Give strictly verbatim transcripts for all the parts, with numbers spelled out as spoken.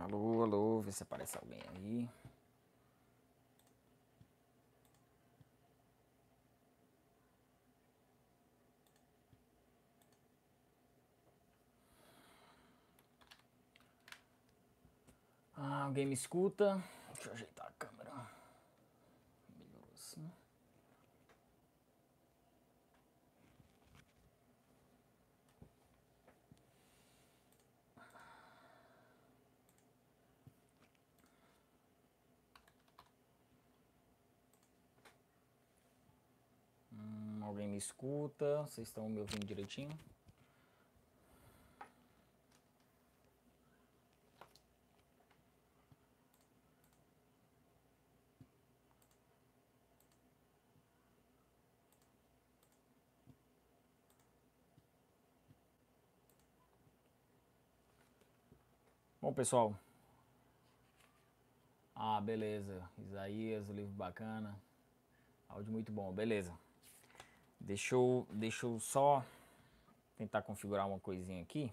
Alô, alô, vê se aparece alguém aí. Ah, alguém me escuta? Deixa eu ajeitar a câmera. Melhorou assim. Alguém me escuta? Vocês estão me ouvindo direitinho? Bom, pessoal. Ah, beleza. Isaías, o livro bacana. Áudio muito bom, beleza. Deixa eu, deixa eu só tentar configurar uma coisinha aqui.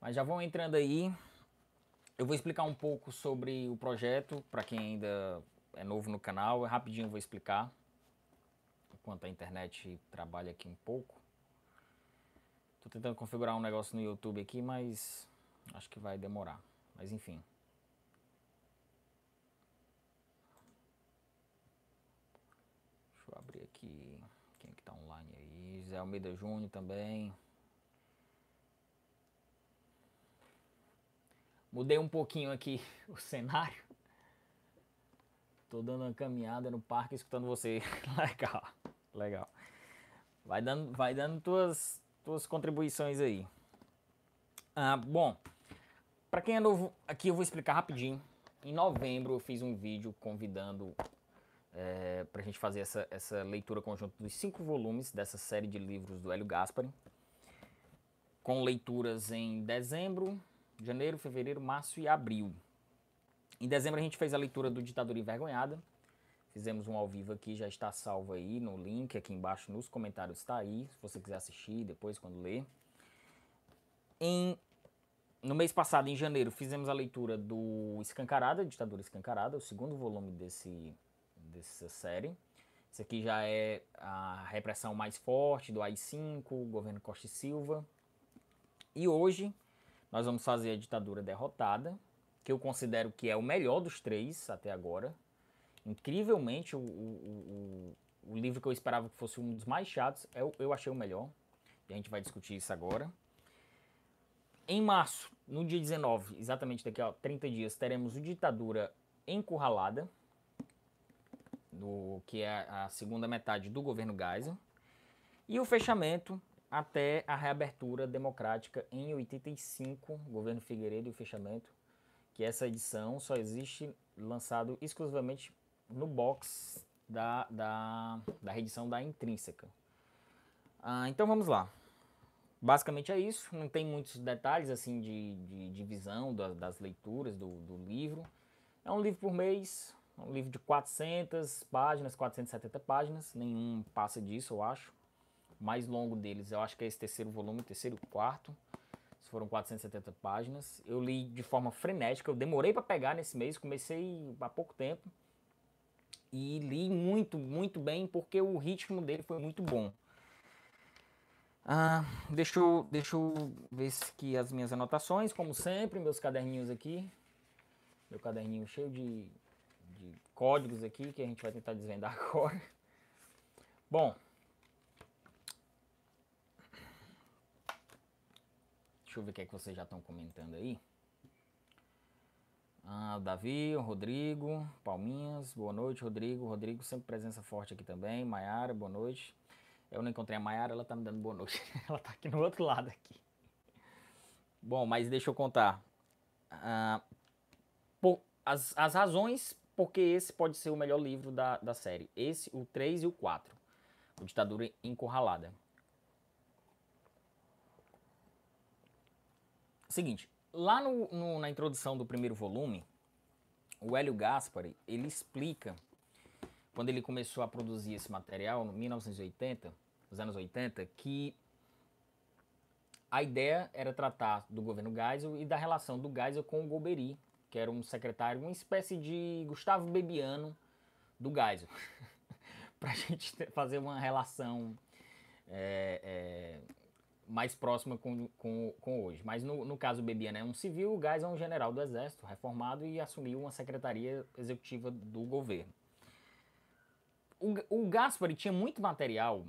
Mas já vão entrando aí. Eu vou explicar um pouco sobre o projeto, para quem ainda é novo no canal. Rapidinho eu vou explicar, enquanto a internet trabalha aqui um pouco. Tô tentando configurar um negócio no YouTube aqui, mas acho que vai demorar. Mas enfim. Vou abrir aqui, quem é que tá online aí, Zé Almeida Júnior também. Mudei um pouquinho aqui o cenário. Tô dando uma caminhada no parque escutando você. Legal, legal. Vai dando, vai dando tuas, tuas contribuições aí. Ah, bom, pra quem é novo, aqui eu vou explicar rapidinho. Em novembro eu fiz um vídeo convidando... É, para a gente fazer essa, essa leitura conjunta dos cinco volumes dessa série de livros do Elio Gaspari, com leituras em dezembro, janeiro, fevereiro, março e abril. Em dezembro a gente fez a leitura do Ditadura Envergonhada, fizemos um ao vivo aqui, já está salvo aí no link, aqui embaixo nos comentários está aí, se você quiser assistir depois quando ler. Em... No mês passado, em janeiro, fizemos a leitura do Escancarada, Ditadura Escancarada, o segundo volume desse... dessa série. Isso aqui já é a repressão mais forte do A I cinco, o governo Costa e Silva. E hoje nós vamos fazer a Ditadura Derrotada, que eu considero que é o melhor dos três até agora. Incrivelmente, o, o, o, o livro que eu esperava que fosse um dos mais chatos, eu, eu achei o melhor. E a gente vai discutir isso agora. Em março, no dia dezenove, exatamente daqui a trinta dias, teremos o Ditadura Encurralada, do que é a segunda metade do governo Geisel, e o fechamento até a reabertura democrática em oitenta e cinco, governo Figueiredo, e o fechamento, que essa edição só existe lançado exclusivamente no box da, da, da reedição da Intrínseca. Ah, então vamos lá. Basicamente é isso, não tem muitos detalhes assim de, de, de visão da, das leituras do, do livro. É um livro por mês, um livro de quatrocentas páginas, quatrocentas e setenta páginas, nenhum passa disso, eu acho. O mais longo deles, eu acho que é esse terceiro volume, terceiro e quarto, foram quatrocentas e setenta páginas. Eu li de forma frenética, eu demorei para pegar nesse mês, comecei há pouco tempo, e li muito, muito bem, porque o ritmo dele foi muito bom. Ah, deixa eu, deixa eu ver aqui as minhas anotações, como sempre, meus caderninhos aqui, meu caderninho cheio de... de códigos aqui, que a gente vai tentar desvendar agora. Bom. Deixa eu ver o que é que vocês já estão comentando aí. Ah, o Davi, o Rodrigo, Palminhas, boa noite, Rodrigo. Rodrigo, sempre presença forte aqui também. Maiara, boa noite. Eu não encontrei a Maiara, ela tá me dando boa noite. Ela tá aqui no outro lado aqui. Bom, mas deixa eu contar. Ah, por, as, as razões... porque esse pode ser o melhor livro da, da série. Esse, o três e o quatro. O Ditadura Encurralada. Seguinte, lá no, no, na introdução do primeiro volume, o Elio Gaspari, ele explica, quando ele começou a produzir esse material, no mil novecentos e oitenta, nos anos oitenta, que A ideia era tratar do governo Geisel e da relação do Geisel com o Golbery, que era um secretário, uma espécie de Gustavo Bebiano do Geisel, para a gente fazer uma relação é, é, mais próxima com, com, com hoje. Mas no, no caso, o Bebiano é um civil, o Geisel é um general do Exército, reformado, e assumiu uma secretaria executiva do governo. O, o Gaspari tinha muito material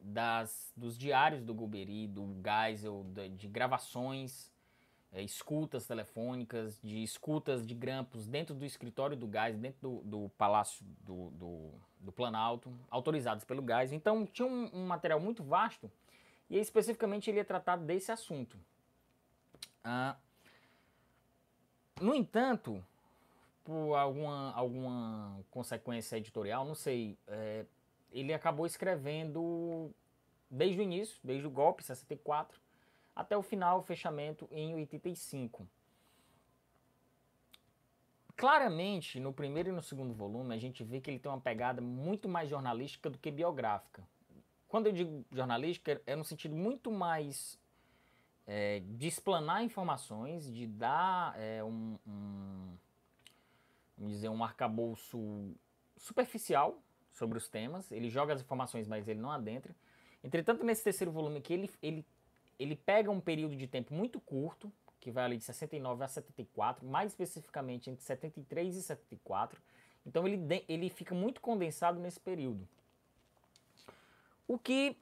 Das, dos diários do Golbery, do Geisel, de, de gravações, é, escutas telefônicas, de escutas de grampos dentro do escritório do Geisel, dentro do, do Palácio do, do, do Planalto, autorizados pelo Geisel. Então tinha um, um material muito vasto e especificamente ele é tratado desse assunto. Ah, no entanto, por alguma, alguma consequência editorial, não sei... É, ele acabou escrevendo desde o início, desde o golpe, sessenta e quatro, até o final, o fechamento, em oitenta e cinco. Claramente, no primeiro e no segundo volume, a gente vê que ele tem uma pegada muito mais jornalística do que biográfica. Quando eu digo jornalística, é no sentido muito mais é, de explanar informações, de dar é, um, um, vamos dizer, um arcabouço superficial sobre os temas. Ele joga as informações, mas ele não adentra. Entretanto, nesse terceiro volume aqui, ele, ele, ele pega um período de tempo muito curto, que vai ali de sessenta e nove a setenta e quatro, mais especificamente entre setenta e três e setenta e quatro. Então ele, ele fica muito condensado nesse período. O que,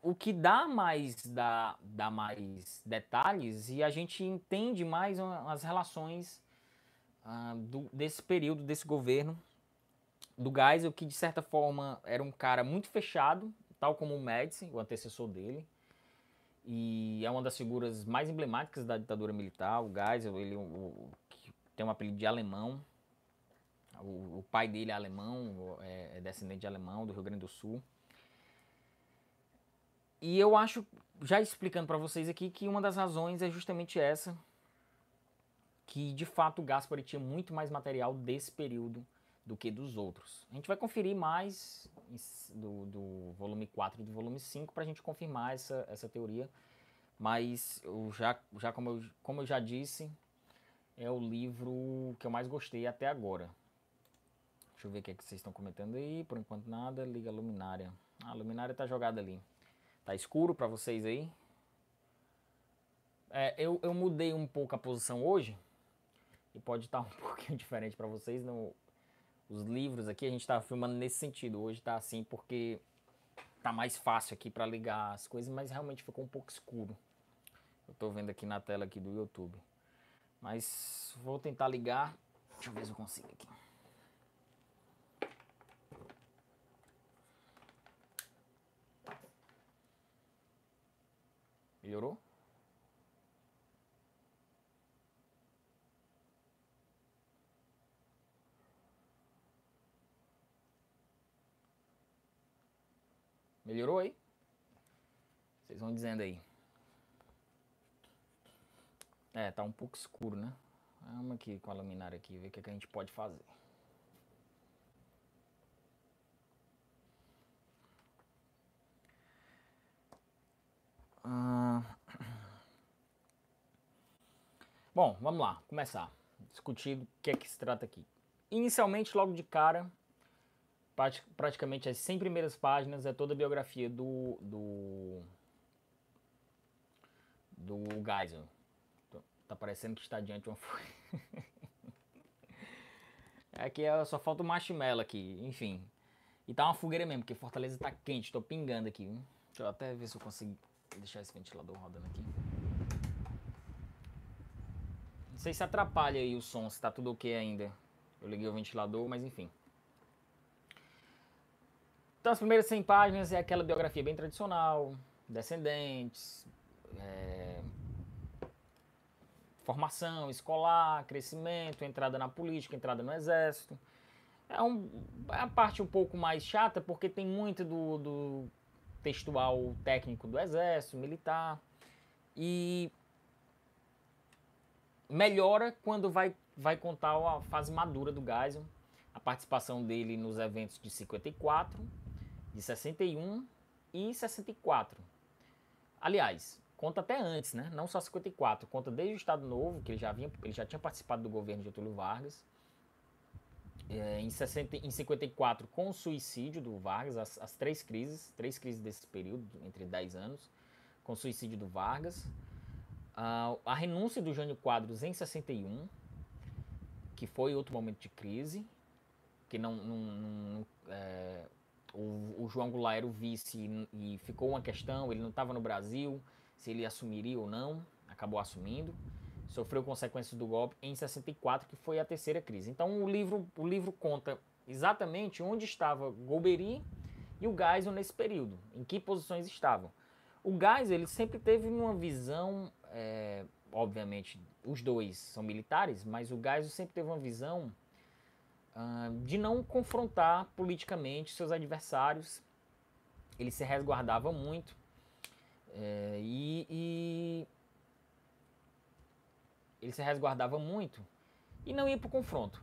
o que dá, mais, dá, dá mais detalhes e a gente entende mais as relações ah, do, desse período, desse governo do Geisel, que de certa forma era um cara muito fechado, tal como o Médici, o antecessor dele, e é uma das figuras mais emblemáticas da ditadura militar. O Geisel, ele o, o, tem um apelido de alemão, o, o pai dele é alemão, é, é descendente de alemão, do Rio Grande do Sul. E eu acho, já explicando para vocês aqui, que uma das razões é justamente essa, que de fato o Gaspari tinha muito mais material desse período do que dos outros. A gente vai conferir mais do, do volume quatro e do volume cinco para a gente confirmar essa, essa teoria, mas eu já, já como, eu, como eu já disse, é o livro que eu mais gostei até agora. Deixa eu ver o que, é que vocês estão comentando aí. Por enquanto nada. Liga a luminária. Ah, a luminária tá jogada ali. Tá escuro para vocês aí? É, eu, eu mudei um pouco a posição hoje e pode estar um pouquinho diferente para vocês. No Os livros aqui, a gente tá filmando nesse sentido. Hoje tá assim porque tá mais fácil aqui para ligar as coisas, mas realmente ficou um pouco escuro. Eu tô vendo aqui na tela aqui do YouTube. Mas vou tentar ligar. Deixa eu ver se eu consigo aqui. Melhorou? Melhorou aí? Vocês vão dizendo aí. É, tá um pouco escuro, né? Vamos aqui com a luminária aqui, ver o que, é que a gente pode fazer. Ah... Bom, vamos lá, começar. Discutir do que é que se trata aqui. Inicialmente, logo de cara, praticamente as cem primeiras páginas é toda a biografia do do, do Geisel. Tá parecendo que está diante de uma folha. Aqui é, só falta o marshmallow aqui, enfim. E tá uma fogueira mesmo, porque Fortaleza tá quente, tô pingando aqui. Viu? Deixa eu até ver se eu consigo deixar esse ventilador rodando aqui. Não sei se atrapalha aí o som, se tá tudo ok ainda. Eu liguei o ventilador, mas enfim. Então, as primeiras cem páginas é aquela biografia bem tradicional, descendentes, é, formação escolar, crescimento, entrada na política, entrada no exército. É, um, é a parte um pouco mais chata, porque tem muito do, do textual técnico do exército, militar, e melhora quando vai, vai contar a fase madura do Geisel, a participação dele nos eventos de cinquenta e quatro, de sessenta e um e sessenta e quatro. Aliás, conta até antes, né? Não só cinquenta e quatro, conta desde o Estado Novo, que ele já, vinha, ele já tinha participado do governo de Getúlio Vargas. É, em, sessenta, em cinquenta e quatro, com o suicídio do Vargas, as, as três crises, três crises desse período, entre dez anos, com o suicídio do Vargas. A, a renúncia do Jânio Quadros em sessenta e um, que foi outro momento de crise, que não... não, não é, o, o João Goulart era o vice e, e ficou uma questão, ele não estava no Brasil, se ele assumiria ou não, acabou assumindo. Sofreu consequências do golpe em sessenta e quatro, que foi a terceira crise. Então o livro, o livro conta exatamente onde estava Golbery e o Geisel nesse período, em que posições estavam. O Geisel, ele sempre teve uma visão, é, obviamente os dois são militares, mas o Geisel sempre teve uma visão uh, de não confrontar politicamente seus adversários. Ele se resguardava muito é, e... e ele se resguardava muito e não ia para o confronto.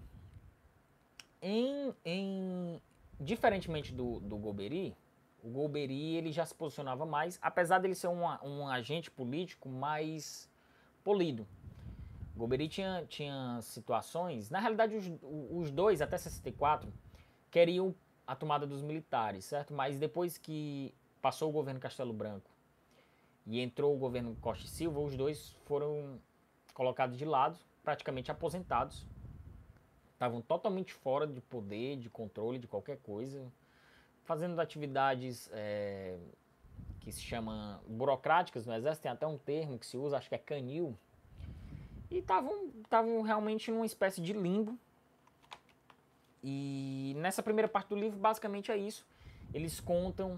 Em, em, diferentemente do, do Golbery, o Golbery ele já se posicionava mais, apesar dele ser um, um agente político mais polido. O Golbery tinha, tinha situações... Na realidade, os, os dois, até sessenta e quatro, queriam a tomada dos militares, certo? Mas depois que passou o governo Castelo Branco e entrou o governo Costa e Silva, os dois foram... colocados de lado, praticamente aposentados, estavam totalmente fora de poder, de controle, de qualquer coisa, fazendo atividades é, que se chamam burocráticas, no Exército tem até um termo que se usa, acho que é canil, e estavam realmente numa espécie de limbo. E nessa primeira parte do livro, basicamente é isso, eles contam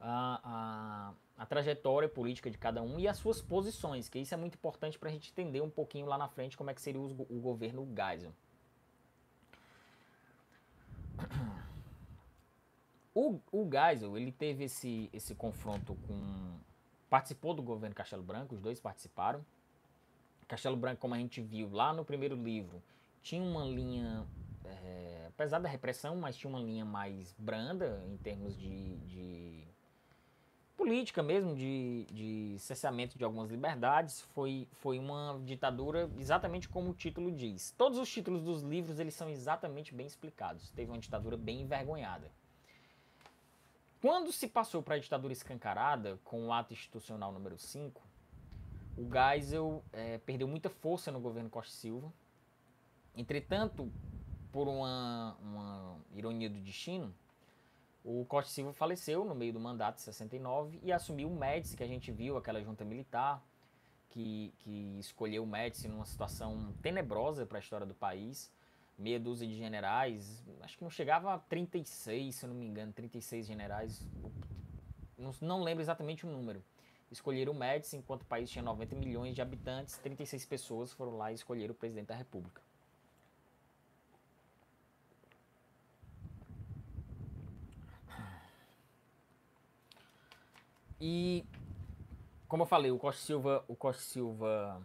a... a a trajetória política de cada um e as suas posições, que isso é muito importante para a gente entender um pouquinho lá na frente como é que seria o, o governo Geisel. O, o Geisel, ele teve esse, esse confronto com... Participou do governo Castelo Branco, os dois participaram. Castelo Branco, como a gente viu lá no primeiro livro, tinha uma linha, é, apesar da repressão, mas tinha uma linha mais branda em termos de... de política mesmo, de, de cessamento de algumas liberdades, foi, foi uma ditadura exatamente como o título diz. Todos os títulos dos livros eles são exatamente bem explicados. Teve uma ditadura bem envergonhada. Quando se passou para a ditadura escancarada, com o ato institucional número cinco, o Geisel é, perdeu muita força no governo Costa e Silva. Entretanto, por uma, uma ironia do destino, o Costa e Silva faleceu no meio do mandato de sessenta e nove e assumiu o Médici, que a gente viu, aquela junta militar que, que escolheu o Médici numa situação tenebrosa para a história do país. Meia dúzia de generais, acho que não chegava a trinta e seis, se eu não me engano, trinta e seis generais, não, não lembro exatamente o número. Escolheram o Médici, enquanto o país tinha noventa milhões de habitantes, trinta e seis pessoas foram lá e escolheram o presidente da República. E, como eu falei, o Costa e Silva, o Costa e Silva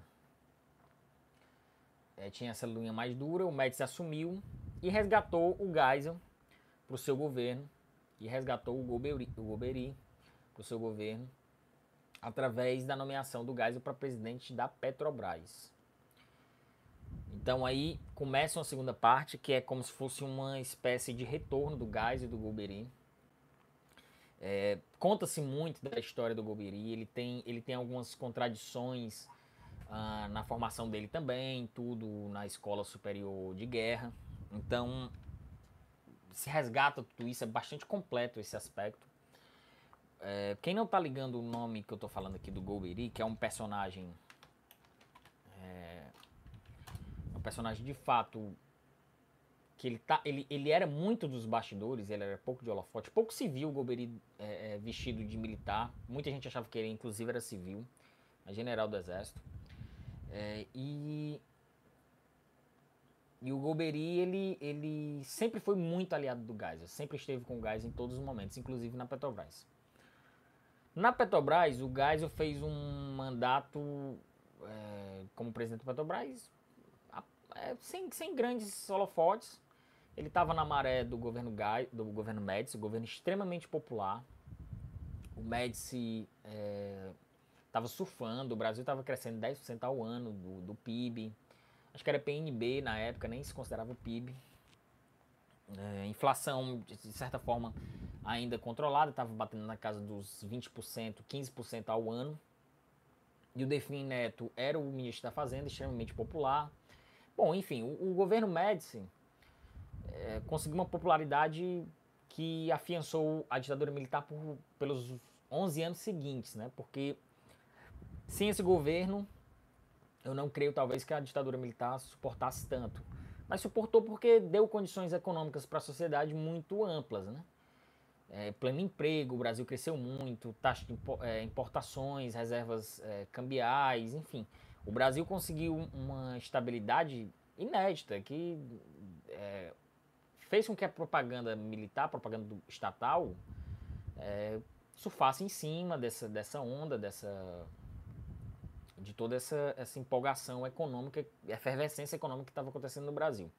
é, tinha essa linha mais dura, o Médici assumiu e resgatou o Geisel para o seu governo e resgatou o Golbery, o Golbery para o seu governo através da nomeação do Geisel para presidente da Petrobras. Então aí começa uma segunda parte, que é como se fosse uma espécie de retorno do Geisel e do Golbery. É, conta-se muito da história do Golbery, ele tem, ele tem algumas contradições ah, na formação dele também, tudo na Escola Superior de Guerra, então se resgata tudo isso, é bastante completo esse aspecto. É, quem não tá ligando o nome que eu tô falando aqui do Golbery, que é um personagem, é, um personagem de fato... que ele, tá, ele, ele era muito dos bastidores, ele era pouco de holofote, pouco civil, o Golbery é, vestido de militar. Muita gente achava que ele, inclusive, era civil, mas general do Exército. É, e, e o Golbery, ele, ele sempre foi muito aliado do Geisel, sempre esteve com o Geisel em todos os momentos, inclusive na Petrobras. Na Petrobras, o Geisel fez um mandato é, como presidente da Petrobras, é, sem, sem grandes holofotes. Ele estava na maré do governo, Gai, do governo Médici, um governo extremamente popular. O Médici é, estava surfando, o Brasil estava crescendo dez por cento ao ano do, do P I B, acho que era P N B na época, nem se considerava o P I B. É, inflação, de certa forma, ainda controlada, estava batendo na casa dos vinte por cento, quinze por cento ao ano. E o Delfim Neto era o ministro da Fazenda, extremamente popular. Bom, enfim, o, o governo Médici é, conseguiu uma popularidade que afiançou a ditadura militar por, pelos onze anos seguintes, né? Porque sem esse governo, eu não creio talvez que a ditadura militar suportasse tanto. Mas suportou porque deu condições econômicas para a sociedade muito amplas, né? É, pleno emprego, o Brasil cresceu muito, taxa de importações, reservas é, cambiais, enfim. O Brasil conseguiu uma estabilidade inédita que é, fez com que a propaganda militar, a propaganda estatal, é, surfasse em cima dessa, dessa onda, dessa... de toda essa, essa empolgação econômica, efervescência econômica que estava acontecendo no Brasil.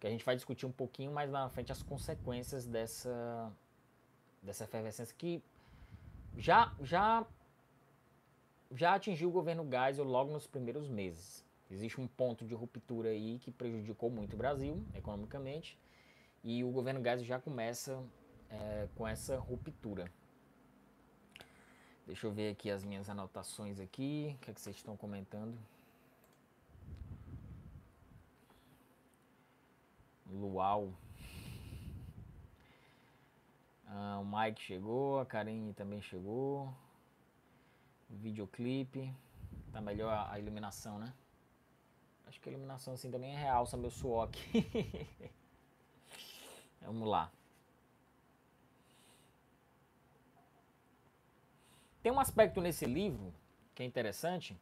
Que a gente vai discutir um pouquinho mais na frente as consequências dessa, dessa efervescência que já, já, já atingiu o governo Geisel logo nos primeiros meses. Existe um ponto de ruptura aí que prejudicou muito o Brasil economicamente e o governo Geisel já começa é, com essa ruptura. Deixa eu ver aqui as minhas anotações aqui, o que é que vocês estão comentando. Luau. Ah, o Mike chegou, a Karine também chegou. O videoclipe. Tá melhor a iluminação, né? Acho que a iluminação assim também realça meu suor aqui. Vamos lá. Tem um aspecto nesse livro que é interessante,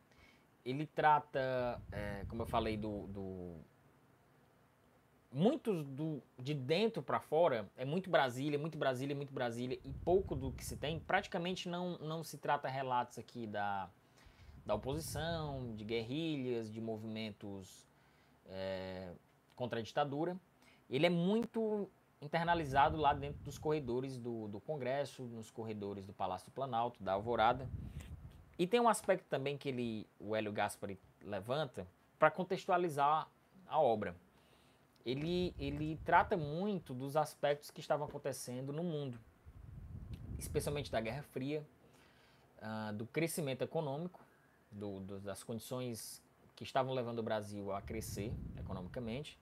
ele trata, é, como eu falei, do, do muitos do, de dentro para fora, é muito Brasília, muito Brasília, muito Brasília, e pouco do que se tem, praticamente não, não se trata relatos aqui da, da oposição, de guerrilhas, de movimentos é, contra a ditadura, ele é muito... internalizado lá dentro dos corredores do, do Congresso, nos corredores do Palácio do Planalto, da Alvorada. E tem um aspecto também que ele, o Elio Gaspari levanta para contextualizar a obra. Ele, ele trata muito dos aspectos que estavam acontecendo no mundo, especialmente da Guerra Fria, uh, do crescimento econômico, do, do, das condições que estavam levando o Brasil a crescer economicamente,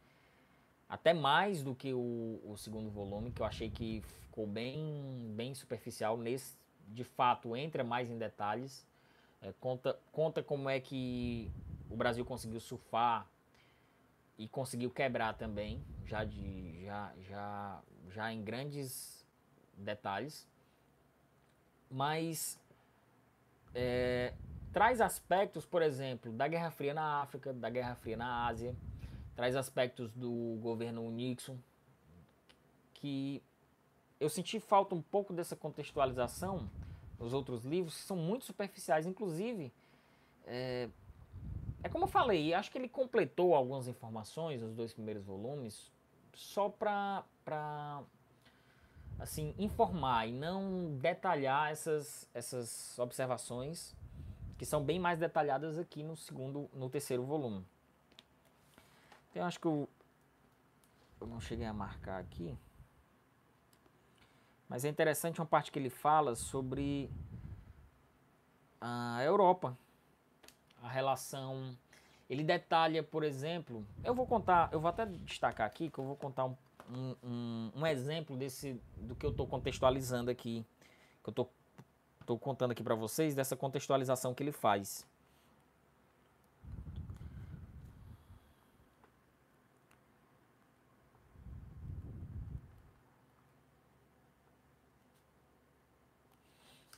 até mais do que o, o segundo volume, que eu achei que ficou bem, bem superficial. Nesse, de fato, entra mais em detalhes, é, conta, conta como é que o Brasil conseguiu surfar e conseguiu quebrar também, já, de, já, já, já em grandes detalhes. Mas é, traz aspectos, por exemplo, da Guerra Fria na África, da Guerra Fria na Ásia, traz aspectos do governo Nixon, que eu senti falta um pouco dessa contextualização nos outros livros, que são muito superficiais, inclusive, é, é como eu falei, acho que ele completou algumas informações nos dois primeiros volumes, só para, para, assim, informar e não detalhar essas, essas observações, que são bem mais detalhadas aqui no segundo, no terceiro volume. Então, eu acho que eu, eu não cheguei a marcar aqui, mas é interessante uma parte que ele fala sobre a Europa, a relação, ele detalha, por exemplo, eu vou contar, eu vou até destacar aqui, que eu vou contar um, um, um exemplo desse, do que eu estou contextualizando aqui, que eu estou estou contando aqui para vocês, dessa contextualização que ele faz.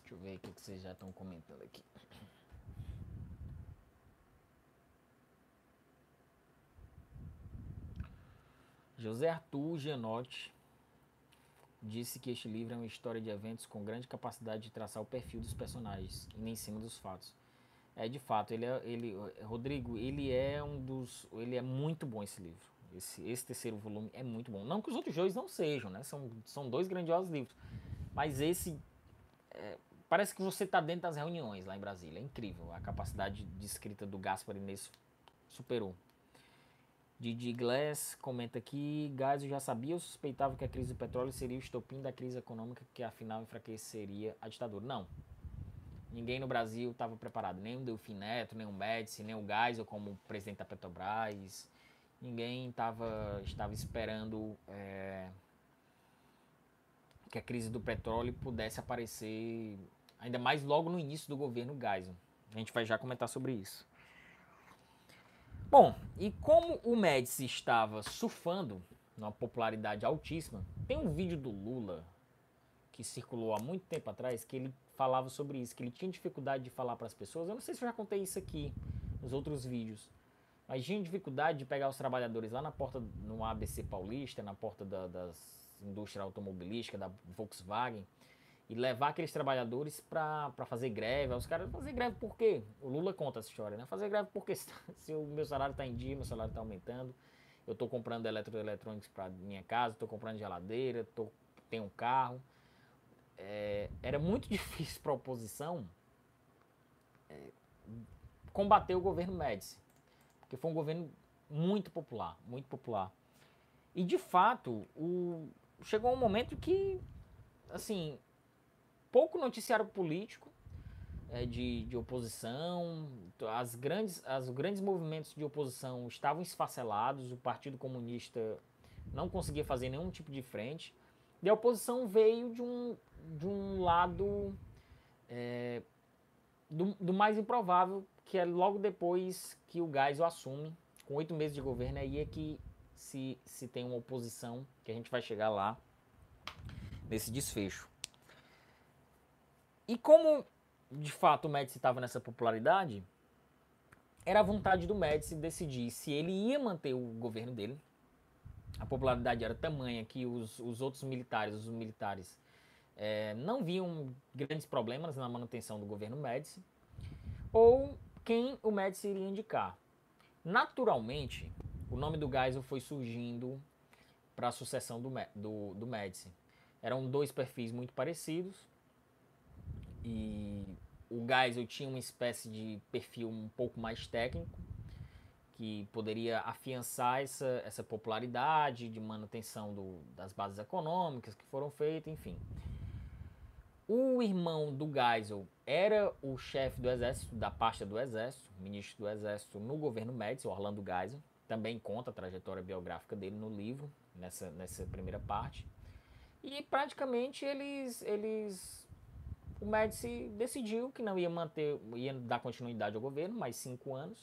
Deixa eu ver o que vocês já estão comentando aqui. José Arthur Genotti disse que este livro é uma história de eventos com grande capacidade de traçar o perfil dos personagens, e nem em cima dos fatos. É, de fato, ele é, ele, Rodrigo, ele é um dos... Ele é muito bom esse livro. Esse, esse terceiro volume é muito bom. Não que os outros dois não sejam, né? São, são dois grandiosos livros. Mas esse... É, Parece que você está dentro das reuniões lá em Brasília. É incrível. A capacidade de escrita do Gaspari nesse superou. Didi Glass comenta aqui. Geisel já sabia ou suspeitava que a crise do petróleo seria o estopim da crise econômica que afinal enfraqueceria a ditadura? Não. Ninguém no Brasil estava preparado. Nem o Delfim Neto, nem o Médici, nem o Geisel como presidente da Petrobras. Ninguém tava, estava esperando... É... que a crise do petróleo pudesse aparecer ainda mais logo no início do governo Geisel. A gente vai já comentar sobre isso. Bom, e como o Médici estava surfando numa popularidade altíssima, tem um vídeo do Lula que circulou há muito tempo atrás que ele falava sobre isso, que ele tinha dificuldade de falar para as pessoas. Eu não sei se eu já contei isso aqui nos outros vídeos, mas tinha dificuldade de pegar os trabalhadores lá na porta, no A B C Paulista, na porta da, das... indústria automobilística, da Volkswagen, e levar aqueles trabalhadores para fazer greve. Aí os caras, fazer greve por quê? O Lula conta essa história, né? Fazer greve porque se o meu salário está em dia, meu salário está aumentando, eu estou comprando eletroeletrônicos para minha casa, estou comprando geladeira, tô, tenho um carro. É, era muito difícil para a oposição é, combater o governo Médici, porque foi um governo muito popular, muito popular. E, de fato, o... chegou um momento que, assim, pouco noticiário político é, de, de oposição, as grandes, as grandes movimentos de oposição estavam esfacelados, o Partido Comunista não conseguia fazer nenhum tipo de frente, e a oposição veio de um, de um lado é, do, do mais improvável, que é logo depois que o Geisel assume, com oito meses de governo, aí é que Se, se tem uma oposição, que a gente vai chegar lá nesse desfecho. E como, de fato, o Médici estava nessa popularidade, era a vontade do Médici decidir se ele ia manter o governo dele. A popularidade era tamanha que os, os outros militares, os militares é, não viam grandes problemas na manutenção do governo Médici, ou quem o Médici iria indicar. Naturalmente... O nome do Geisel foi surgindo para a sucessão do, do, do Médici. Eram dois perfis muito parecidos. E o Geisel tinha uma espécie de perfil um pouco mais técnico, que poderia afiançar essa, essa popularidade de manutenção do, das bases econômicas que foram feitas, enfim. O irmão do Geisel era o chefe do Exército, da pasta do Exército, ministro do Exército no governo Médici, Orlando Geisel. Também conta a trajetória biográfica dele no livro, nessa, nessa primeira parte. E praticamente eles, eles, o Médici decidiu que não ia manter, ia dar continuidade ao governo, mais cinco anos.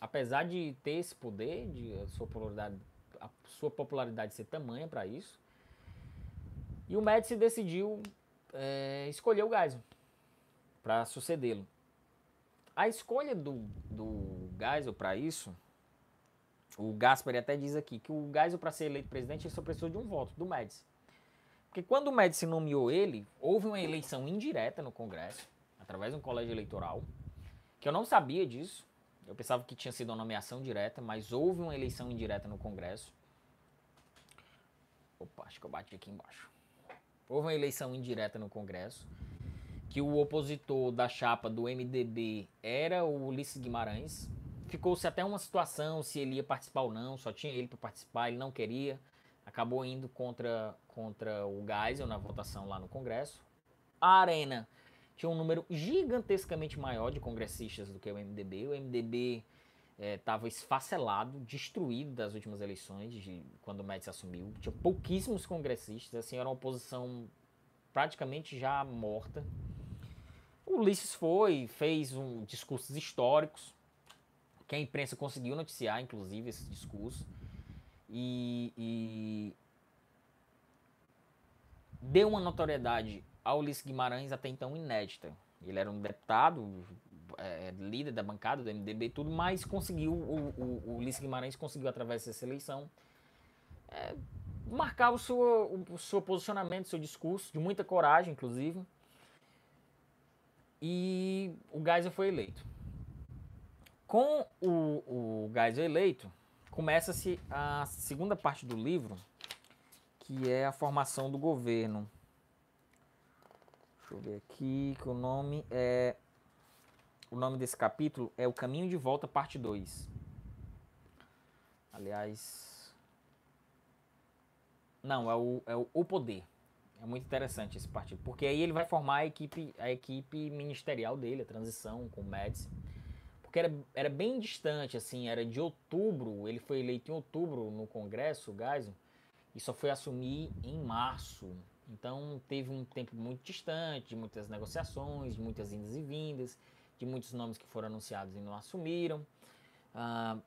Apesar de ter esse poder, de a sua popularidade, a sua popularidade ser tamanha para isso. E o Médici decidiu é, escolher o Geisel para sucedê-lo. A escolha do, do Geisel para isso... O Gaspari até diz aqui que o Geisel, para ser eleito presidente, ele só precisou de um voto, do Médici. Porque quando o Médici nomeou ele, houve uma eleição indireta no Congresso, através de um colégio eleitoral, que eu não sabia disso. Eu pensava que tinha sido uma nomeação direta, mas houve uma eleição indireta no Congresso. Opa, acho que eu bati aqui embaixo. Houve uma eleição indireta no Congresso, que o opositor da chapa do M D B era o Ulisses Guimarães. Ficou-se até uma situação se ele ia participar ou não, só tinha ele para participar, ele não queria. Acabou indo contra, contra o Geisel na votação lá no Congresso. A Arena tinha um número gigantescamente maior de congressistas do que o M D B. O M D B estava é, esfacelado, destruído das últimas eleições, de, quando o Médici assumiu. Tinha pouquíssimos congressistas, assim, era uma oposição praticamente já morta. O Ulisses foi, fez um, discursos históricos, que a imprensa conseguiu noticiar, inclusive, esse discurso, e, e deu uma notoriedade ao Ulisses Guimarães até então inédita. Ele era um deputado, é, líder da bancada do M D B e tudo, mas conseguiu, o, o, o Ulisses Guimarães conseguiu, através dessa eleição, é, marcar o seu, o seu posicionamento, o seu discurso, de muita coragem, inclusive. E o Geisel foi eleito. Com o, o Geisel eleito, começa-se a segunda parte do livro, que é a formação do governo. Deixa Deixa eu ver aqui que o nome é... O nome desse capítulo é O Caminho de Volta, parte dois. Aliás... Não, é o, é o, o Poder. É muito interessante esse partido, porque aí ele vai formar a equipe, a equipe ministerial dele, a transição com o Médici. Porque era, era bem distante, assim, era de outubro, ele foi eleito em outubro no Congresso, o Geisel, e só foi assumir em março. Então teve um tempo muito distante, de muitas negociações, de muitas indas e vindas, de muitos nomes que foram anunciados e não assumiram. Ah,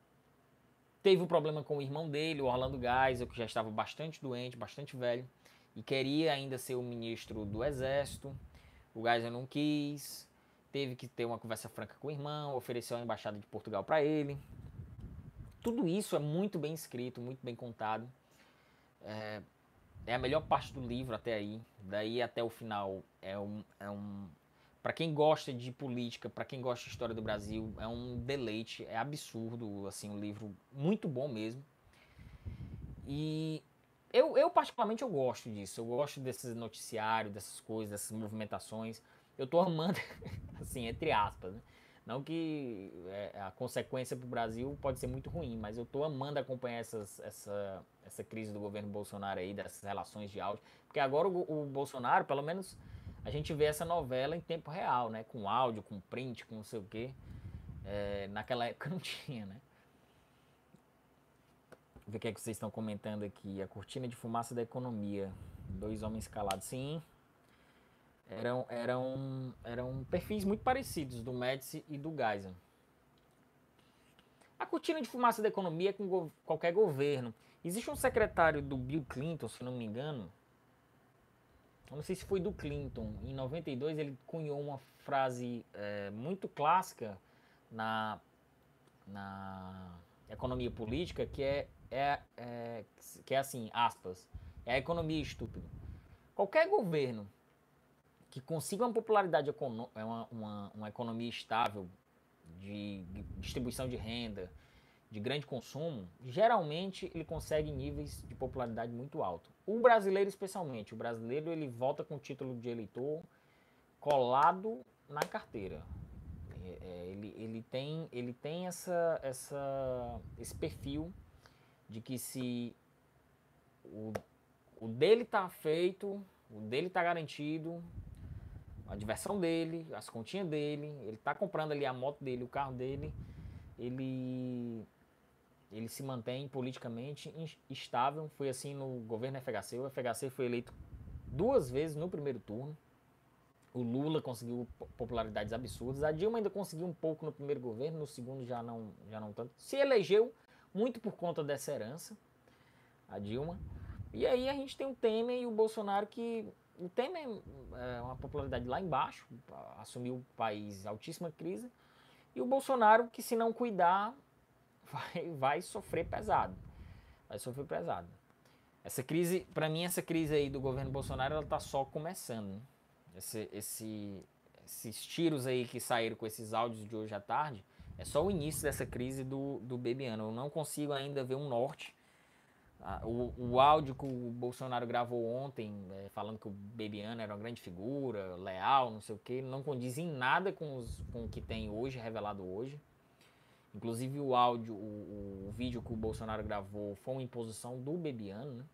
teve um problema com o irmão dele, o Orlando Geisel, que já estava bastante doente, bastante velho, e queria ainda ser o ministro do Exército. O Geisel não quis, teve que ter uma conversa franca com o irmão, ofereceu a Embaixada de Portugal para ele. Tudo isso é muito bem escrito, muito bem contado. É, é a melhor parte do livro até aí. Daí até o final é um... É um para quem gosta de política, para quem gosta de história do Brasil, é um deleite, é absurdo, assim, um livro muito bom mesmo. E... Eu, eu, particularmente, eu gosto disso. Eu gosto desses noticiários, dessas coisas, dessas movimentações. Eu tô amando, assim, entre aspas, né? Não que a consequência pro Brasil pode ser muito ruim, mas eu tô amando acompanhar essas, essa, essa crise do governo Bolsonaro aí, dessas relações de áudio. Porque agora o, o Bolsonaro, pelo menos, a gente vê essa novela em tempo real, né? Com áudio, com print, com não sei o quê. É, naquela época não tinha, né? Ver o que é que vocês estão comentando aqui. A cortina de fumaça da economia. Dois homens calados. Sim. Eram, eram, eram perfis muito parecidos do Médici e do Geisel. A cortina de fumaça da economia é com go- qualquer governo. Existe um secretário do Bill Clinton, se não me engano. Eu não sei se foi do Clinton. Em noventa e dois ele cunhou uma frase é, muito clássica na, na economia política, que é É, é, que é assim, aspas, é a economia estúpida. Qualquer governo que consiga uma popularidade, uma, uma, uma economia estável, de distribuição de renda, de grande consumo, geralmente ele consegue níveis de popularidade muito alto. O brasileiro especialmente, o brasileiro ele volta com o título de eleitor colado na carteira. É, ele, ele tem, ele tem essa, essa, esse perfil de que se o, o dele tá feito, o dele tá garantido, a diversão dele, as continhas dele, ele tá comprando ali a moto dele, o carro dele, ele, ele se mantém politicamente estável. Foi assim no governo F H C. O F H C foi eleito duas vezes no primeiro turno. O Lula conseguiu popularidades absurdas. A Dilma ainda conseguiu um pouco no primeiro governo, no segundo já não, já não tanto. Se elegeu muito por conta dessa herança, a Dilma. E aí a gente tem o Temer e o Bolsonaro, que o Temer é uma popularidade lá embaixo, assumiu o país, altíssima crise, e o Bolsonaro que, se não cuidar, vai, vai sofrer pesado. Vai sofrer pesado. Essa crise, para mim, essa crise aí do governo Bolsonaro, ela tá só começando, né? Esse, esse, esses tiros aí que saíram com esses áudios de hoje à tarde, é só o início dessa crise do, do Bebiano. Eu não consigo ainda ver um norte. Ah, o, o áudio que o Bolsonaro gravou ontem, é, falando que o Bebiano era uma grande figura, leal, não sei o quê, não condiz em nada com, os, com o que tem hoje, revelado hoje. Inclusive o áudio, o, o vídeo que o Bolsonaro gravou foi uma imposição do Bebiano, né?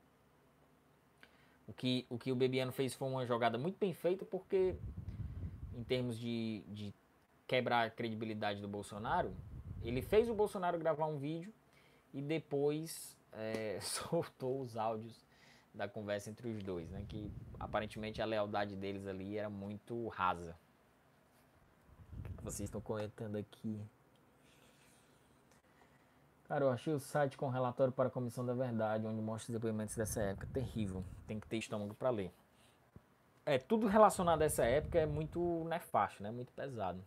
O que, o que o Bebiano fez foi uma jogada muito bem feita, porque em termos de... de quebrar a credibilidade do Bolsonaro, ele fez o Bolsonaro gravar um vídeo e depois é, soltou os áudios da conversa entre os dois, né? Que aparentemente a lealdade deles ali era muito rasa. O que vocês estão comentando aqui? Cara, eu achei o site com relatório para a Comissão da Verdade, onde mostra os depoimentos dessa época. Terrível. Tem que ter estômago para ler. É, tudo relacionado a essa época é muito nefasto, né? Muito pesado.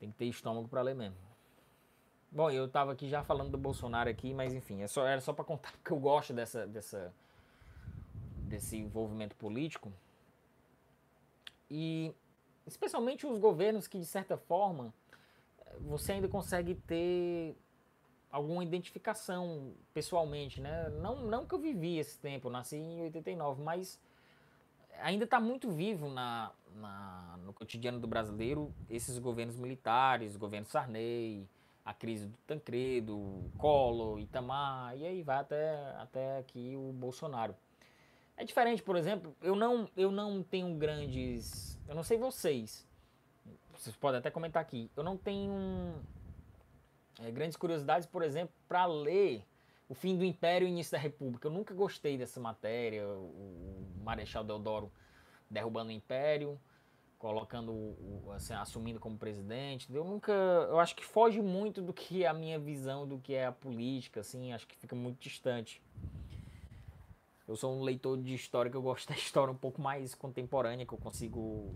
Tem que ter estômago para ler mesmo. Bom, eu tava aqui já falando do Bolsonaro aqui, mas enfim, é só, era só para contar porque eu gosto dessa, dessa, desse envolvimento político. E especialmente os governos que, de certa forma, você ainda consegue ter alguma identificação pessoalmente, né? Não, não que eu vivi esse tempo, eu nasci em oitenta e nove, mas ainda está muito vivo na, na, no cotidiano do brasileiro esses governos militares, governo Sarney, a crise do Tancredo, Collor, Itamar, e aí vai até, até aqui o Bolsonaro. É diferente, por exemplo, eu não, eu não tenho grandes... Eu não sei vocês, vocês podem até comentar aqui, eu não tenho é, grandes curiosidades, por exemplo, para ler O Fim do Império e o Início da República. Eu nunca gostei dessa matéria, o Marechal Deodoro derrubando o Império, colocando, assim, assumindo como presidente. Eu nunca, eu acho que foge muito do que é a minha visão do que é a política, assim, acho que fica muito distante. Eu sou um leitor de história que eu gosto da história um pouco mais contemporânea, que eu consigo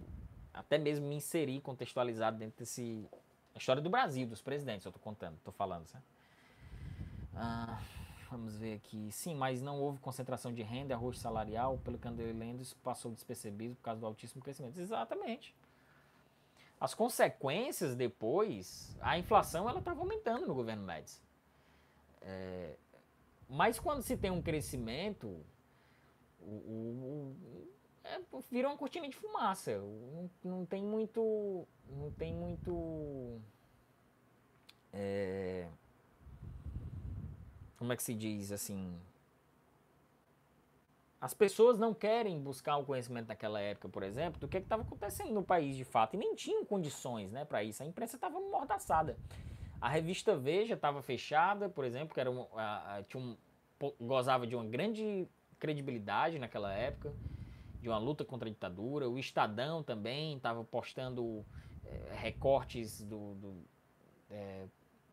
até mesmo me inserir, contextualizar dentro desse... A história do Brasil, dos presidentes, eu tô contando, tô falando, sabe? Ah, vamos ver aqui. Sim, mas não houve concentração de renda, arroz salarial, pelo que andei lendo, isso passou despercebido por causa do altíssimo crescimento. Exatamente. As consequências depois, a inflação ela estava aumentando no governo Médici. É, mas quando se tem um crescimento, o, o, o, é, vira uma cortina de fumaça. Não, não tem muito... Não tem muito... É... Como é que se diz, assim... As pessoas não querem buscar o conhecimento daquela época, por exemplo, do que estava acontecendo no país de fato. E nem tinham condições, né, para isso. A imprensa estava amordaçada. A revista Veja estava fechada, por exemplo, que era um, a, a, tinha um, gozava de uma grande credibilidade naquela época, de uma luta contra a ditadura. O Estadão também estava postando é, recortes do... do é,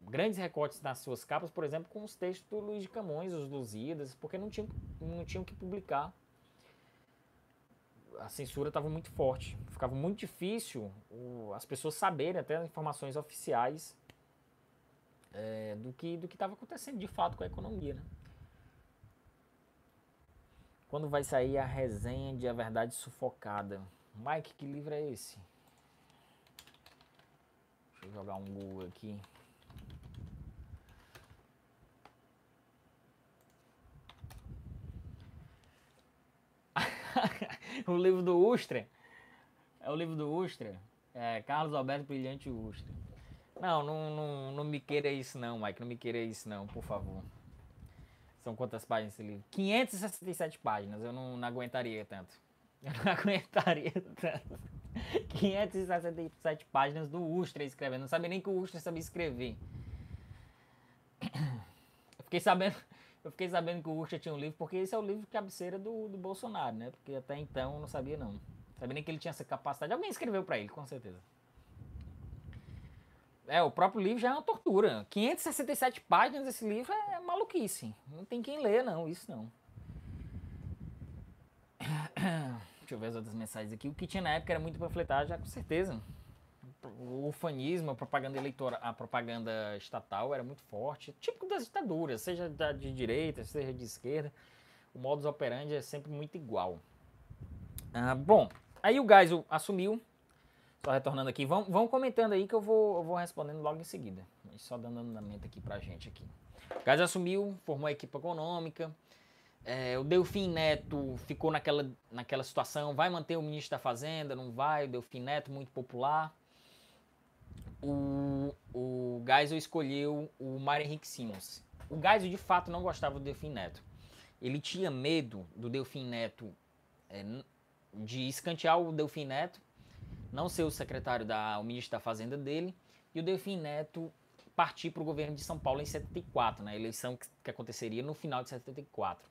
grandes recortes nas suas capas, por exemplo, com os textos do Luiz de Camões, os Lusíadas, porque não tinham, não tinham que publicar. A censura estava muito forte. Ficava muito difícil o, as pessoas saberem até as informações oficiais é, do que do que estava acontecendo de fato com a economia, né? Quando vai sair a resenha de A Verdade Sufocada? Mike, que livro é esse? Deixa eu jogar um Google aqui. O livro do Ustra. É o livro do Ustra. É Carlos Alberto Brilhante Ustra. Não, não, não, não me queira isso não, Mike. Não me queira isso não, por favor. São quantas páginas esse livro? quinhentas e sessenta e sete páginas. Eu não, não aguentaria tanto. Eu não aguentaria tanto. quinhentas e sessenta e sete páginas do Ustra escrevendo. Não sabia nem que o Ustra sabia escrever. Eu fiquei sabendo... Eu fiquei sabendo que o Ustra tinha um livro, porque esse é o livro cabeceira do, do Bolsonaro, né? Porque até então eu não sabia, não. Sabia nem que ele tinha essa capacidade. Alguém escreveu pra ele, com certeza. É, o próprio livro já é uma tortura. quinhentas e sessenta e sete páginas desse livro é maluquice. Não tem quem ler, não. Isso, não. Deixa eu ver as outras mensagens aqui. O que tinha na época era muito panfletagem, já com certeza. O ufanismo, a propaganda eleitoral, a propaganda estatal era muito forte, típico das ditaduras, seja de direita, seja de esquerda, o modus operandi é sempre muito igual. Ah, bom, aí o Geisel assumiu, só retornando aqui, vão, vão comentando aí que eu vou, eu vou respondendo logo em seguida, só dando andamento aqui pra gente aqui. O Geisel assumiu, formou a equipe econômica. É, o Delfim Neto ficou naquela, naquela situação, vai manter o ministro da Fazenda, não vai, o Delfim Neto muito popular. O, o Geisel escolheu o Mário Henrique Simons. O Geisel, de fato, não gostava do Delfim Neto. Ele tinha medo do Delfim Neto, é, de escantear o Delfim Neto, não ser o secretário, da, o ministro da Fazenda dele, e o Delfim Neto partir para o governo de São Paulo em setenta e quatro, na eleição que, que aconteceria no final de setenta e quatro.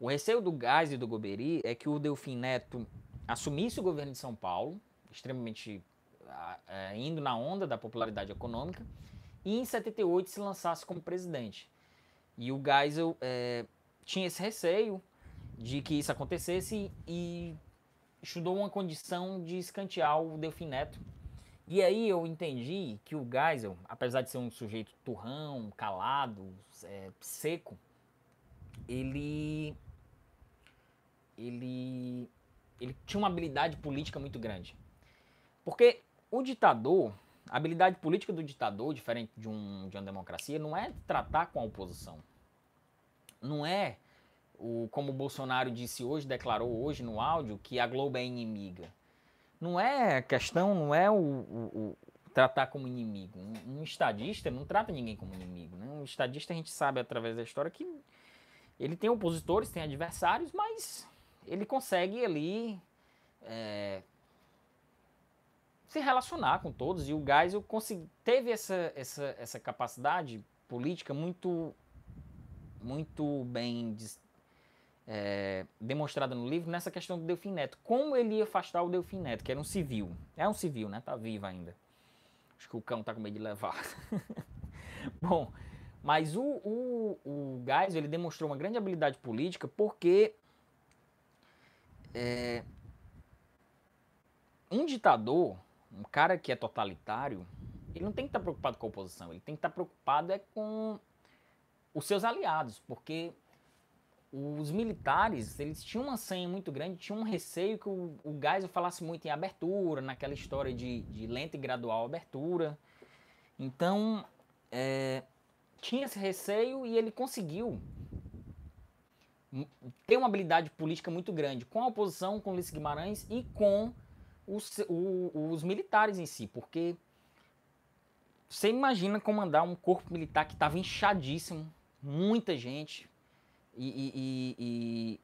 O receio do Geisel e do Golbery é que o Delfim Neto assumisse o governo de São Paulo, extremamente... indo na onda da popularidade econômica, e em setenta e oito se lançasse como presidente. E o Geisel é, tinha esse receio de que isso acontecesse e estudou uma condição de escantear o Delfim Neto. E aí eu entendi que o Geisel, apesar de ser um sujeito turrão, calado, é, seco, ele, ele, ele tinha uma habilidade política muito grande. Porque o ditador, a habilidade política do ditador, diferente de, um, de uma democracia, não é tratar com a oposição. Não é O, como o Bolsonaro disse hoje, declarou hoje no áudio, que a Globo é inimiga. Não é questão, não é o, o, o tratar como inimigo. Um, um estadista não trata ninguém como inimigo, né? Um estadista, a gente sabe através da história que ele tem opositores, tem adversários, mas ele consegue ali é, se relacionar com todos. E o Geisel consegui, teve essa, essa, essa capacidade política muito, muito bem é, demonstrada no livro, nessa questão do Delfim Neto. Como ele ia afastar o Delfim Neto, que era um civil. É um civil, né? Tá vivo ainda. Acho que o cão tá com medo de levar. Bom, mas o, o, o Geisel, ele demonstrou uma grande habilidade política porque é, um ditador, um cara que é totalitário, ele não tem que estar preocupado com a oposição, ele tem que estar preocupado é com os seus aliados, porque os militares, eles tinham uma senha muito grande, tinham um receio que o, o Geisel falasse muito em abertura, naquela história de, de lenta e gradual abertura. Então, é, tinha esse receio e ele conseguiu ter uma habilidade política muito grande com a oposição, com o Ulisses Guimarães e com os, o, os militares em si, porque você imagina comandar um corpo militar que estava inchadíssimo, muita gente, e, e, e, e,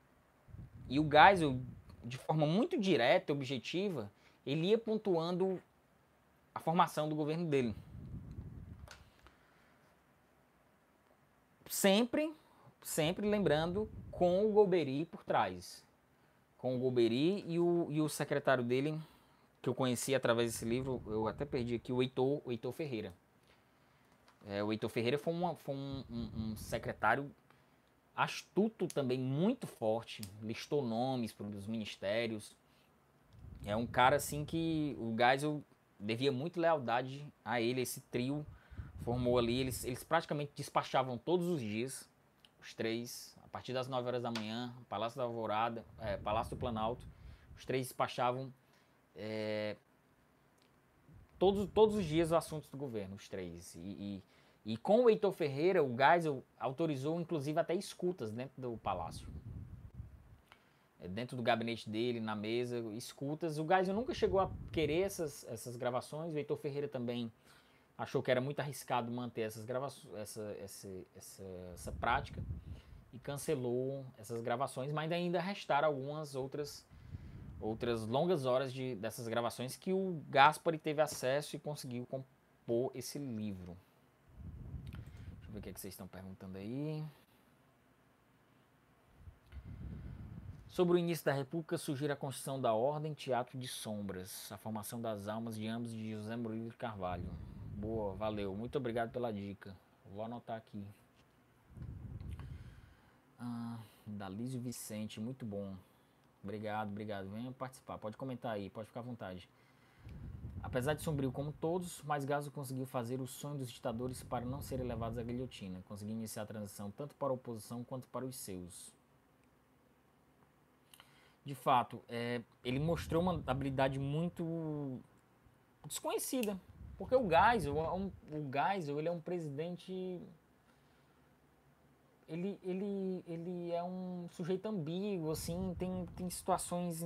e o Geisel, de forma muito direta e objetiva, ele ia pontuando a formação do governo dele. Sempre, sempre lembrando, com o Golbery por trás. Com o Golbery e o, e o secretário dele, que eu conheci através desse livro, eu até perdi aqui, o Heitor, o Heitor Ferreira. É, o Heitor Ferreira foi, uma, foi um, um, um secretário astuto também, muito forte, listou nomes para os ministérios. É um cara assim que o Geisel devia muito lealdade a ele, esse trio formou ali, eles, eles praticamente despachavam todos os dias, os três, a partir das nove horas da manhã, Palácio da Alvorada, é, Palácio do Planalto, os três despachavam É, todos, todos os dias os assuntos do governo, os três. E, e, e com o Heitor Ferreira, o Geisel autorizou inclusive até escutas dentro do palácio. Dentro do gabinete dele, na mesa, escutas. O Geisel nunca chegou a querer essas, essas gravações. O Heitor Ferreira também achou que era muito arriscado manter essas gravações, essa, essa, essa, essa prática, e cancelou essas gravações, mas ainda restaram algumas outras outras longas horas de, dessas gravações que o Gaspari teve acesso e conseguiu compor esse livro. Deixa eu ver o que, é que vocês estão perguntando aí. Sobre o início da República, surgiu a construção da Ordem Teatro de Sombras, a formação das almas de ambos, de José Murilo de Carvalho. Boa, valeu. Muito obrigado pela dica. Vou anotar aqui. Ah, da Lísio Vicente, muito bom. Obrigado, obrigado. Venha participar. Pode comentar aí, pode ficar à vontade. Apesar de sombrio como todos, mas Geisel conseguiu fazer o sonho dos ditadores para não serem levados à guilhotina. Conseguiu iniciar a transição tanto para a oposição quanto para os seus. De fato, é, ele mostrou uma habilidade muito desconhecida. Porque o Geisel, o Geisel, ele é um presidente... Ele, ele, ele é um sujeito ambíguo, assim, tem, tem situações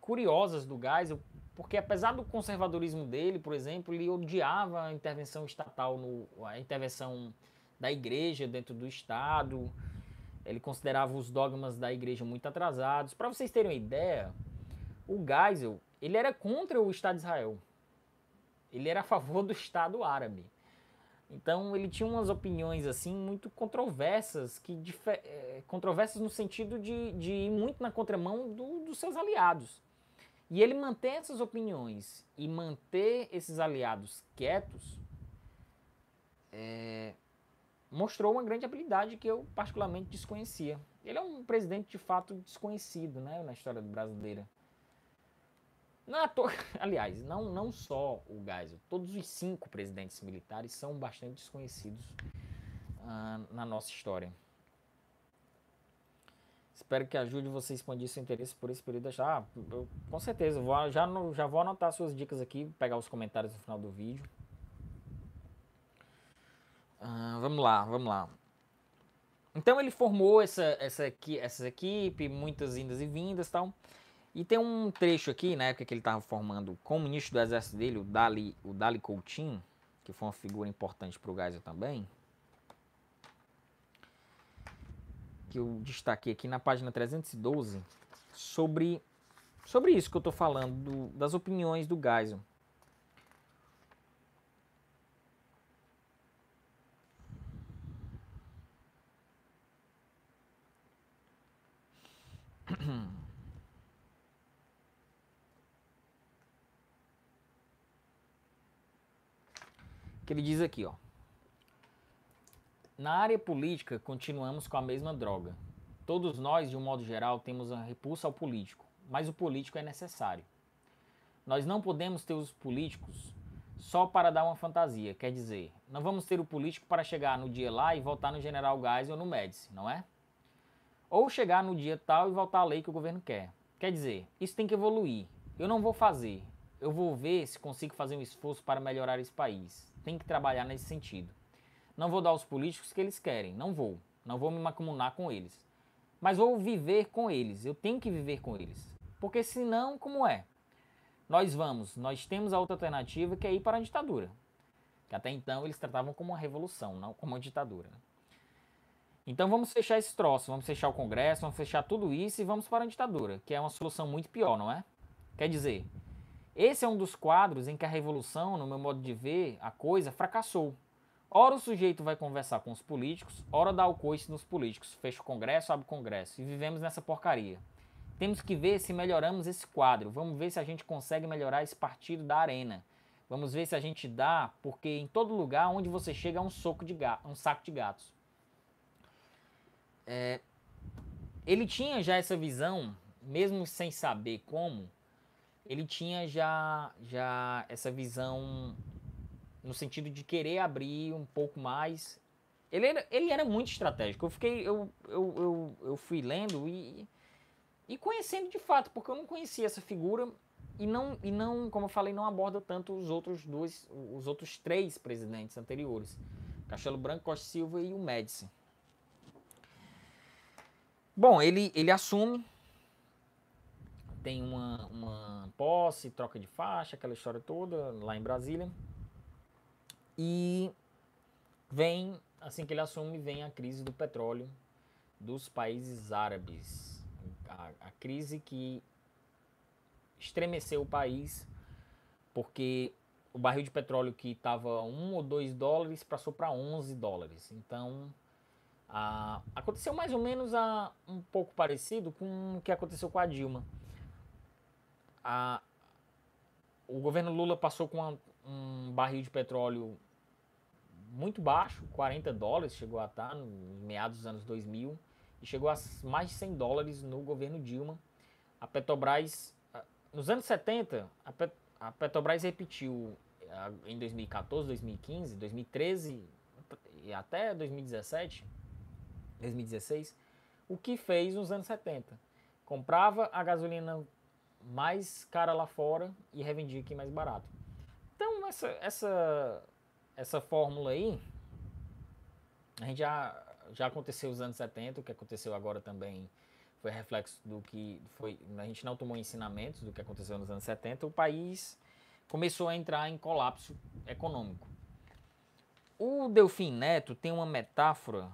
curiosas do Geisel, porque apesar do conservadorismo dele, por exemplo, ele odiava a intervenção estatal, no, a intervenção da igreja dentro do Estado, ele considerava os dogmas da igreja muito atrasados. Para vocês terem uma ideia, o Geisel, ele era contra o Estado de Israel, ele era a favor do Estado árabe. Então, ele tinha umas opiniões, assim, muito controversas, que é, controversas no sentido de, de ir muito na contramão do, dos seus aliados. E ele manter essas opiniões e manter esses aliados quietos é, mostrou uma grande habilidade que eu particularmente desconhecia. Ele é um presidente, de fato, desconhecido, né, na história brasileira. Na to... Aliás, não, não só o Geisel, todos os cinco presidentes militares são bastante desconhecidos uh, na nossa história. Espero que ajude você a expandir seu interesse por esse período. Ah, eu, com certeza, vou, já, já vou anotar suas dicas aqui, pegar os comentários no final do vídeo. Uh, vamos lá, vamos lá. Então ele formou essa, essa, essa equipe, muitas indas e vindas e tal. E tem um trecho aqui, na época que ele estava formando com o ministro do exército dele, o Dali, o Dali Coutinho, que foi uma figura importante para o Geisel também, que eu destaquei aqui na página trezentos e doze, sobre, sobre isso que eu estou falando, do, das opiniões do Geisel. Que ele diz aqui, ó. Na área política, continuamos com a mesma droga. Todos nós, de um modo geral, temos uma repulsa ao político, mas o político é necessário. Nós não podemos ter os políticos só para dar uma fantasia, quer dizer, não vamos ter o político para chegar no dia lá e votar no General Geisel ou no Médici, não é? Ou chegar no dia tal e votar a lei que o governo quer. Quer dizer, isso tem que evoluir. Eu não vou fazer. Eu vou ver se consigo fazer um esforço para melhorar esse país. Tem que trabalhar nesse sentido. Não vou dar aos políticos que eles querem. Não vou. Não vou me macumular com eles. Mas vou viver com eles. Eu tenho que viver com eles. Porque senão, como é? Nós vamos. Nós temos a outra alternativa que é ir para a ditadura. Que até então eles tratavam como uma revolução, não como uma ditadura, né? Então vamos fechar esse troço, vamos fechar o Congresso, vamos fechar tudo isso e vamos para a ditadura, que é uma solução muito pior, não é? Quer dizer, esse é um dos quadros em que a revolução, no meu modo de ver, a coisa fracassou. Ora o sujeito vai conversar com os políticos, ora dá o coice nos políticos, fecha o Congresso, abre o Congresso, e vivemos nessa porcaria. Temos que ver se melhoramos esse quadro, vamos ver se a gente consegue melhorar esse partido da Arena. Vamos ver se a gente dá, porque em todo lugar onde você chega é um, soco de gato, um saco de gatos. É, ele tinha já essa visão, mesmo sem saber como, ele tinha já, já essa visão no sentido de querer abrir um pouco mais. Ele era, ele era muito estratégico. Eu, fiquei, eu, eu, eu, eu fui lendo e, e conhecendo de fato, porque eu não conhecia essa figura e não, e não, como eu falei, não aborda tanto os outros dois, os outros três presidentes anteriores, Castelo Branco, Costa e Silva e o Médici. Bom, ele, ele assume, tem uma, uma posse, troca de faixa, aquela história toda lá em Brasília. E vem, assim que ele assume, vem a crise do petróleo dos países árabes. A, a crise que estremeceu o país, porque o barril de petróleo que estava um ou dois dólares passou para onze dólares. Então... Ah, aconteceu mais ou menos a, um pouco parecido com o que aconteceu com a Dilma. A, o governo Lula passou com uma, um barril de petróleo muito baixo, quarenta dólares, chegou a estar no meados dos anos dois mil, e chegou a mais de cem dólares no governo Dilma. A Petrobras, nos anos setenta, a, Pet, a Petrobras repetiu em dois mil e quatorze, dois mil e quinze, dois mil e treze e até dois mil e dezessete, dois mil e dezesseis, o que fez nos anos setenta. Comprava a gasolina mais cara lá fora e revendia aqui mais barato. Então, essa, essa, essa fórmula aí, a gente já, já aconteceu nos anos setenta, o que aconteceu agora também foi reflexo do que foi... A gente não tomou ensinamentos do que aconteceu nos anos setenta, o país começou a entrar em colapso econômico. O Delfim Neto tem uma metáfora...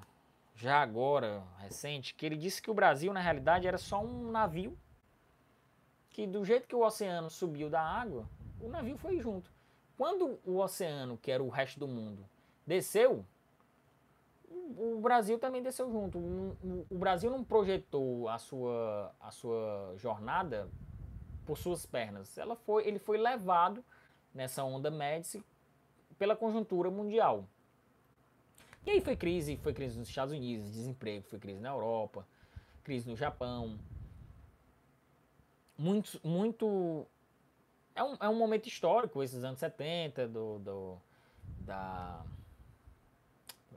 já agora, recente, que ele disse que o Brasil, na realidade, era só um navio, que do jeito que o oceano subiu da água, o navio foi junto. Quando o oceano, que era o resto do mundo, desceu, o Brasil também desceu junto. O Brasil não projetou a sua, a sua jornada por suas pernas. Ela foi, ele foi levado nessa onda Médici pela conjuntura mundial. E aí foi crise, foi crise nos Estados Unidos, desemprego, foi crise na Europa, crise no Japão. Muito, muito... É um, é um momento histórico, esses anos setenta, do... do da...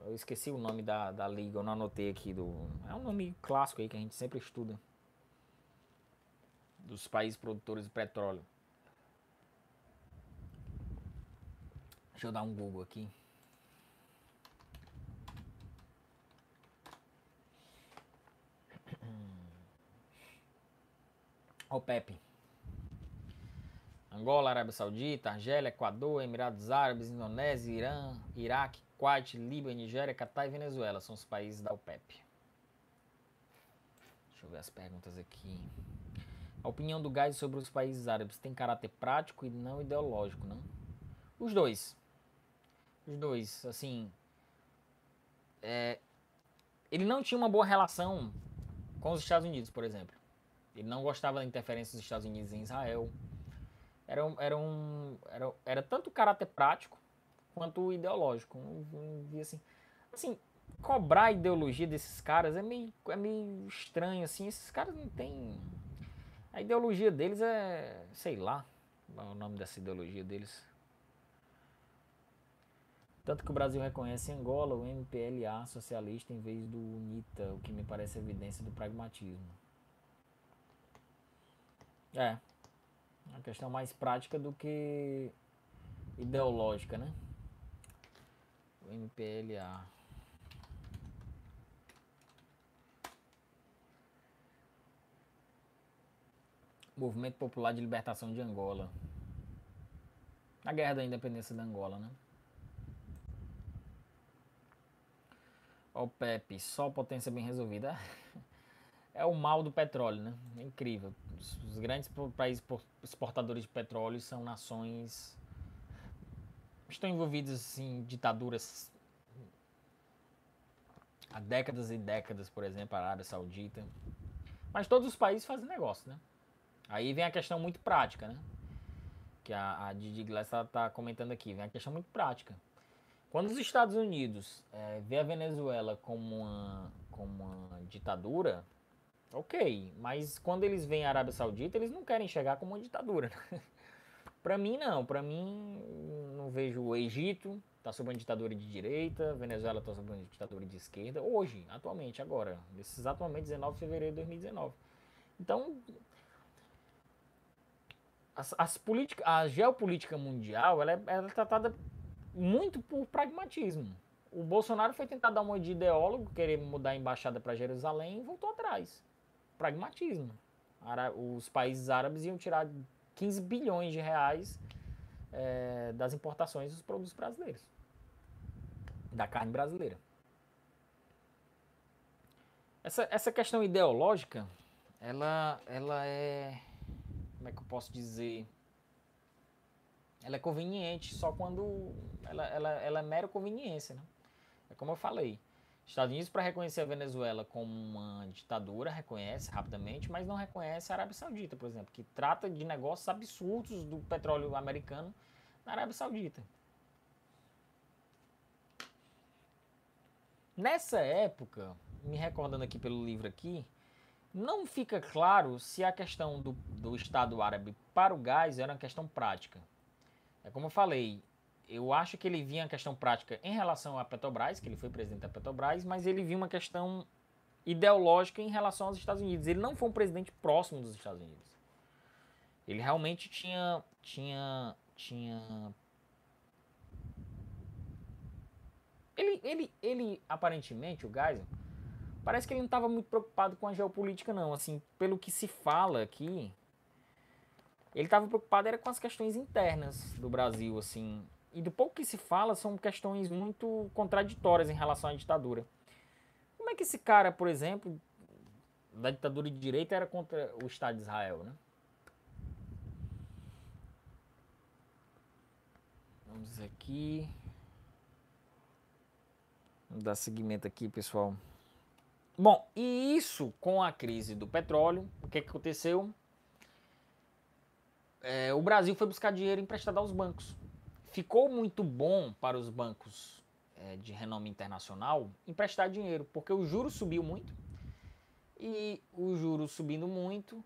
Eu esqueci o nome da, da liga, eu não anotei aqui. Do, é um nome clássico aí que a gente sempre estuda. Dos países produtores de petróleo. Deixa eu dar um Google aqui. OPEP. Angola, Arábia Saudita, Argélia, Equador, Emirados Árabes, Indonésia, Irã, Iraque, Kuwait, Líbia, Nigéria, Catar e Venezuela são os países da OPEP. Deixa eu ver as perguntas aqui. A opinião do Geisel sobre os países árabes tem caráter prático e não ideológico, não? Os dois. Os dois, assim... É, ele não tinha uma boa relação com os Estados Unidos, por exemplo. Ele não gostava da interferência dos Estados Unidos em Israel. Era, era, um, era, era tanto caráter prático quanto ideológico. Assim, assim, cobrar a ideologia desses caras é meio, é meio estranho. Assim, esses caras não têm... A ideologia deles é... Sei lá qual é o nome dessa ideologia deles. Tanto que o Brasil reconhece em Angola o M P L A socialista em vez do UNITA, o que me parece evidência do pragmatismo. É. Uma questão mais prática do que ideológica, né? O M P L A. Movimento Popular de Libertação de Angola. A Guerra da Independência da Angola, né? OPEP, só potência bem resolvida. É o mal do petróleo, né? É incrível. Os grandes países exportadores de petróleo são nações... Estão envolvidas em ditaduras há décadas e décadas, por exemplo, a Arábia Saudita. Mas todos os países fazem negócio, né? Aí vem a questão muito prática, né? Que a, a Didi Glass está comentando aqui. Vem a questão muito prática. Quando os Estados Unidos é, vê a Venezuela como uma, como uma ditadura, ok, mas quando eles veem a Arábia Saudita, eles não querem chegar como uma ditadura. Para mim, não. Para mim, não vejo o Egito, está sob uma ditadura de direita, a Venezuela está sob uma ditadura de esquerda, hoje, atualmente, agora, nesses atualmente dezenove de fevereiro de dois mil e dezenove. Então... As, as política, a geopolítica mundial ela é, ela é tratada muito por pragmatismo. O Bolsonaro foi tentar dar uma de ideólogo, querer mudar a embaixada para Jerusalém e voltou atrás. Pragmatismo. Os países árabes iam tirar quinze bilhões de reais é, das importações dos produtos brasileiros. Da carne brasileira. Essa, essa questão ideológica, ela, ela é... Como é que eu posso dizer? Ela é conveniente só quando ela, ela, ela é mera conveniência, né? É como eu falei. Estados Unidos, para reconhecer a Venezuela como uma ditadura, reconhece rapidamente, mas não reconhece a Arábia Saudita, por exemplo, que trata de negócios absurdos do petróleo americano na Arábia Saudita. Nessa época, me recordando aqui pelo livro aqui, não fica claro se a questão do, do Estado árabe para o Geisel era uma questão prática. É como eu falei, eu acho que ele via a questão prática em relação à Petrobras, que ele foi presidente da Petrobras, mas ele via uma questão ideológica em relação aos Estados Unidos. Ele não foi um presidente próximo dos Estados Unidos. Ele realmente tinha... tinha, tinha... Ele, ele, ele, aparentemente, o Geisel... Parece que ele não estava muito preocupado com a geopolítica, não. Assim, pelo que se fala aqui, ele estava preocupado era com as questões internas do Brasil, assim. E do pouco que se fala, são questões muito contraditórias em relação à ditadura. Como é que esse cara, por exemplo, da ditadura de direita, era contra o Estado de Israel, né? Vamos aqui. Vamos dar seguimento aqui, pessoal. Bom, e isso com a crise do petróleo, o que, que aconteceu? É, o Brasil foi buscar dinheiro emprestado aos bancos. Ficou muito bom para os bancos é, de renome internacional emprestar dinheiro, porque o juro subiu muito. E o juro subindo muito,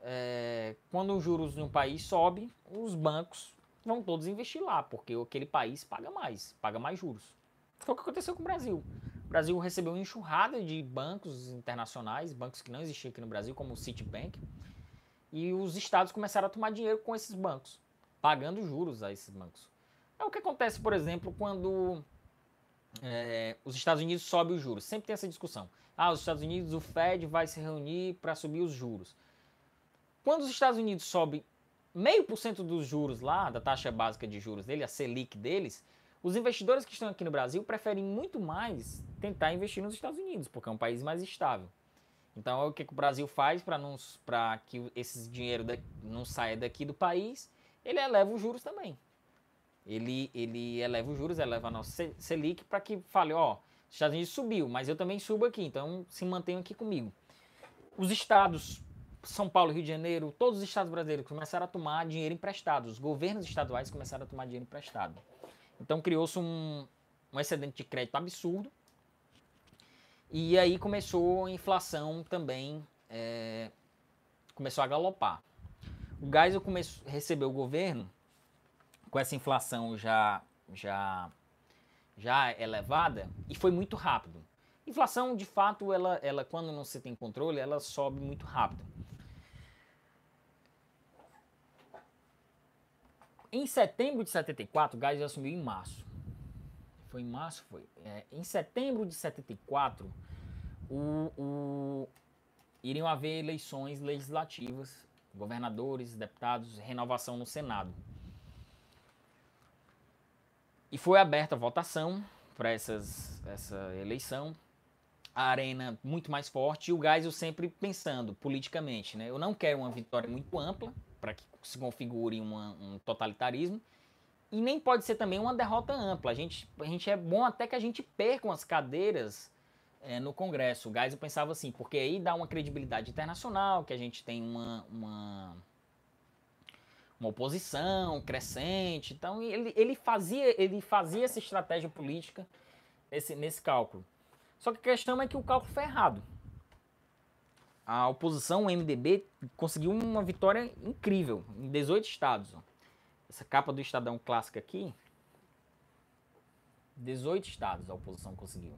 é, quando os juros de um país sobe, os bancos vão todos investir lá, porque aquele país paga mais, paga mais juros. Foi o que aconteceu com o Brasil. O Brasil recebeu uma enxurrada de bancos internacionais, bancos que não existiam aqui no Brasil, como o Citibank, e os estados começaram a tomar dinheiro com esses bancos, pagando juros a esses bancos. É o que acontece, por exemplo, quando é, os Estados Unidos sobem os juros. Sempre tem essa discussão. Ah, os Estados Unidos, o Fed vai se reunir para subir os juros. Quando os Estados Unidos sobem meio por cento dos juros lá, da taxa básica de juros dele, a Selic deles, os investidores que estão aqui no Brasil preferem muito mais tentar investir nos Estados Unidos, porque é um país mais estável. Então, é o que o Brasil faz para que esse dinheiro da, não saia daqui do país? Ele eleva os juros também. Ele, ele eleva os juros, eleva a nossa Selic para que fale, ó, os Estados Unidos subiu, mas eu também subo aqui, então se mantenham aqui comigo. Os estados, São Paulo, Rio de Janeiro, todos os estados brasileiros começaram a tomar dinheiro emprestado. Os governos estaduais começaram a tomar dinheiro emprestado. Então criou-se um, um excedente de crédito absurdo. E aí começou a inflação também, é, começou a galopar. O Geisel começou, recebeu o governo com essa inflação já, já, já elevada e foi muito rápido. Inflação, de fato, ela, ela, quando não se tem controle, ela sobe muito rápido. Em setembro de setenta e quatro, o Geisel assumiu em março. Foi em março? Foi. É, em setembro de setenta e quatro, o, o, iriam haver eleições legislativas, governadores, deputados, renovação no Senado. E foi aberta a votação para essas, essa eleição. A Arena muito mais forte e o Geisel sempre pensando politicamente, né? Eu não quero uma vitória muito ampla para que se configure uma, um totalitarismo. E nem pode ser também uma derrota ampla. A gente, a gente é bom até que a gente perca umas cadeiras é, no Congresso. O Geisel pensava assim, porque aí dá uma credibilidade internacional, que a gente tem uma, uma, uma oposição crescente. Então ele, ele, fazia, ele fazia essa estratégia política nesse, nesse cálculo. Só que a questão é que o cálculo foi errado. A oposição, o M D B, conseguiu uma vitória incrível em dezoito estados, ó. Essa capa do Estadão clássica aqui, dezoito estados a oposição conseguiu.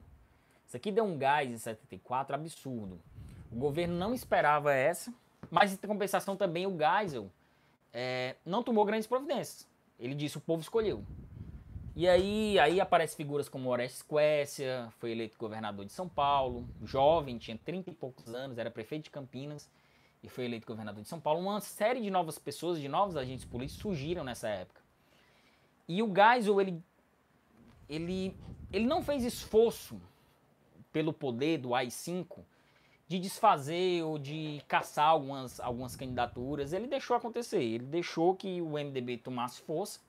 Isso aqui deu um gás em setenta e quatro absurdo. O governo não esperava essa, mas em compensação também o Geisel é, não tomou grandes providências. Ele disse, o povo escolheu. E aí, aí aparecem figuras como Orestes Quércia, foi eleito governador de São Paulo, jovem, tinha trinta e poucos anos, era prefeito de Campinas, e foi eleito governador de São Paulo. Uma série de novas pessoas, de novos agentes políticos surgiram nessa época. E o Geisel, ele, ele, ele não fez esforço pelo poder do A I cinco de desfazer ou de caçar algumas, algumas candidaturas. Ele deixou acontecer, ele deixou que o M D B tomasse força,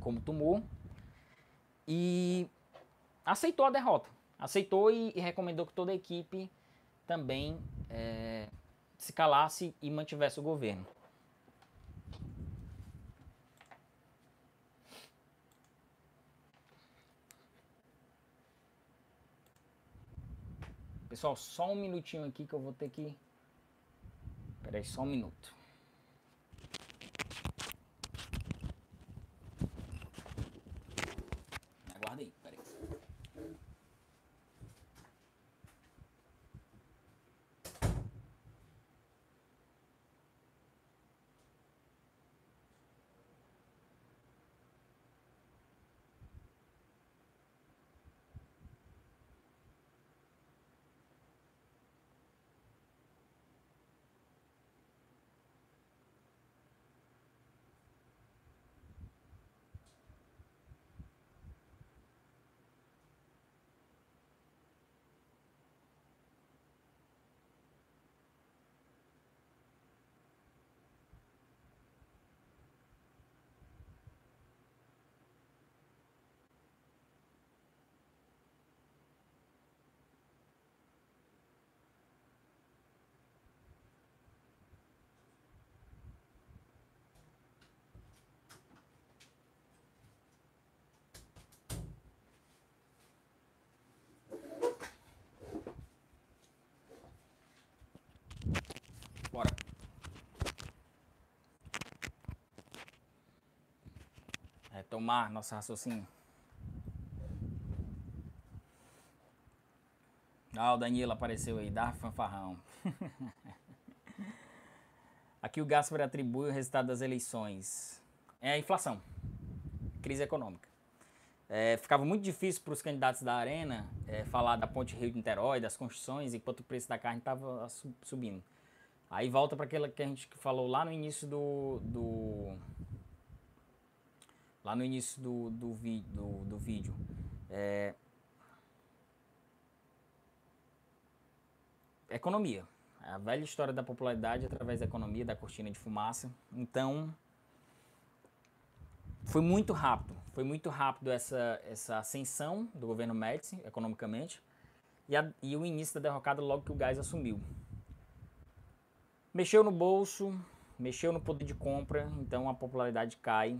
como tomou, e aceitou a derrota. Aceitou e, e recomendou que toda a equipe também... É, se calasse e mantivesse o governo. Pessoal, só um minutinho aqui que eu vou ter que... Peraí, só um minuto. Aguardei. Bora. Retomar nosso raciocínio. Ah, o Danilo apareceu aí, dá fanfarrão. Aqui o Gaspari atribui o resultado das eleições. É a inflação, crise econômica. É, ficava muito difícil para os candidatos da Arena é, falar da Ponte Rio de Niterói, das construções, enquanto o preço da carne estava subindo. Aí volta para aquela que a gente falou lá no início do... do lá no início do, do, vi, do, do vídeo. É... Economia. A velha história da popularidade através da economia, da cortina de fumaça. Então, foi muito rápido. Foi muito rápido essa, essa ascensão do governo Médici, economicamente, e, a, e o início da derrocada logo que o Geisel assumiu. Mexeu no bolso, mexeu no poder de compra, então a popularidade cai.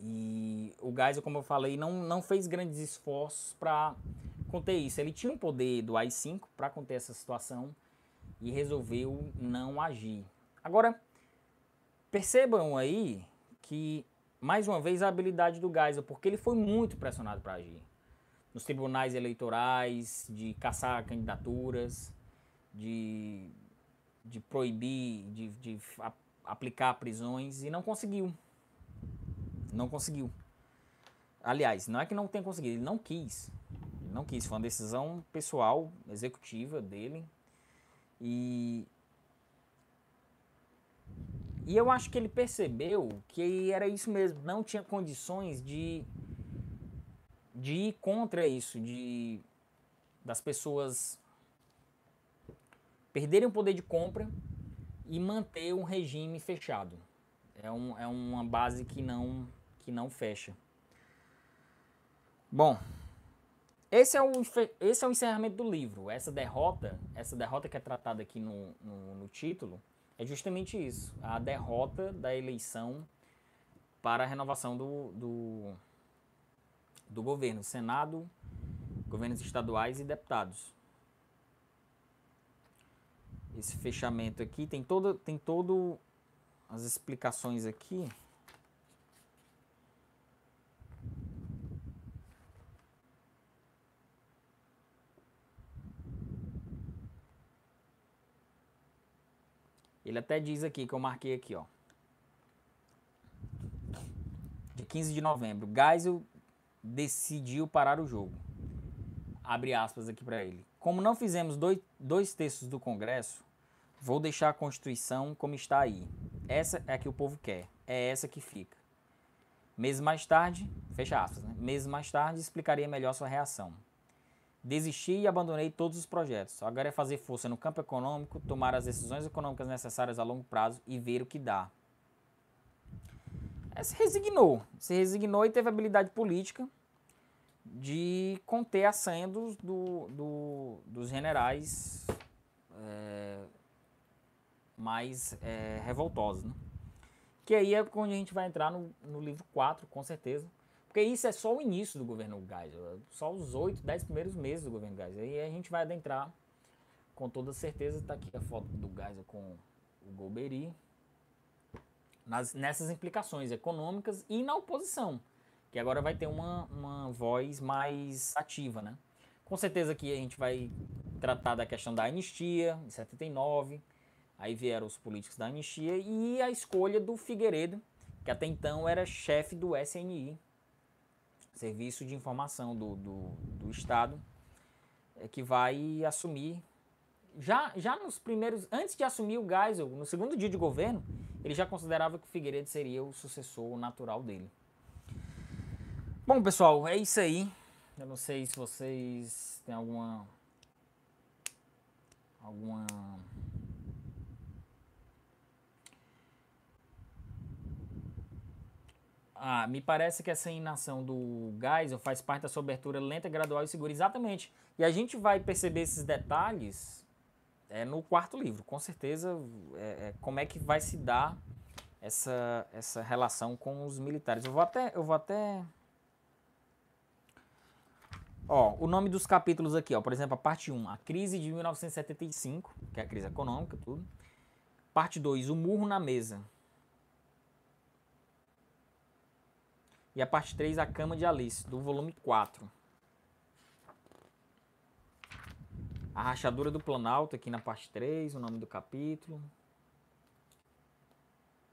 E o Geisel, como eu falei, não, não fez grandes esforços para conter isso. Ele tinha um poder do A I cinco para conter essa situação e resolveu não agir. Agora, percebam aí que, mais uma vez, a habilidade do Geisel, porque ele foi muito pressionado para agir. Nos tribunais eleitorais, de caçar candidaturas, de, de proibir, de, de a, aplicar prisões, e não conseguiu. Não conseguiu. Aliás, não é que não tenha conseguido, ele não quis. Ele não quis, foi uma decisão pessoal, executiva dele. E, e eu acho que ele percebeu que era isso mesmo, não tinha condições de, de ir contra isso, de, das pessoas perderem o poder de compra e manter um regime fechado. É, um, é uma base que não... que não fecha. Bom, esse é, o, esse é o encerramento do livro. Essa derrota, essa derrota que é tratada aqui no, no, no título, é justamente isso. A derrota da eleição para a renovação do, do, do governo. Senado, governos estaduais e deputados. Esse fechamento aqui tem todo, tem todo as explicações aqui. Ele até diz aqui, que eu marquei aqui, ó. De quinze de novembro, Geisel decidiu parar o jogo. Abre aspas aqui para ele. Como não fizemos dois, dois terços do Congresso, vou deixar a Constituição como está aí. Essa é a que o povo quer. É essa que fica. Meses mais tarde, fecha aspas, né? Meses mais tarde, explicaria melhor sua reação. Desisti e abandonei todos os projetos. Agora é fazer força no campo econômico, tomar as decisões econômicas necessárias a longo prazo e ver o que dá. É, se resignou. Se resignou e teve a habilidade política de conter a sanha dos, do, do, dos generais é, mais é, revoltosos. Né? Que aí é onde a gente vai entrar no, no livro quatro, com certeza. Porque isso é só o início do governo Geisel, só os oito, dez primeiros meses do governo Geisel. E aí a gente vai adentrar, com toda certeza, está aqui a foto do Geisel com o Golbery, nas, nessas implicações econômicas e na oposição, que agora vai ter uma, uma voz mais ativa, né? Com certeza que a gente vai tratar da questão da anistia, em setenta e nove, aí vieram os políticos da anistia e a escolha do Figueiredo, que até então era chefe do S N I, Serviço de Informação do, do, do Estado, é, que vai assumir, já, já nos primeiros, antes de assumir o Geisel, no segundo dia de governo, ele já considerava que o Figueiredo seria o sucessor natural dele. Bom, pessoal, é isso aí. Eu não sei se vocês têm alguma... alguma... Ah, me parece que essa inação do Geisel faz parte da sua abertura lenta, gradual e segura. Exatamente. E a gente vai perceber esses detalhes é, no quarto livro. Com certeza, é, é, como é que vai se dar essa, essa relação com os militares. Eu vou até... Eu vou até... Ó, o nome dos capítulos aqui, ó. Por exemplo, a parte um, a crise de mil novecentos e setenta e cinco, que é a crise econômica, tudo. Parte dois, o murro na mesa. E a parte três, a Cama de Alice, do volume quatro. A Rachadura do Planalto, aqui na parte três, o nome do capítulo.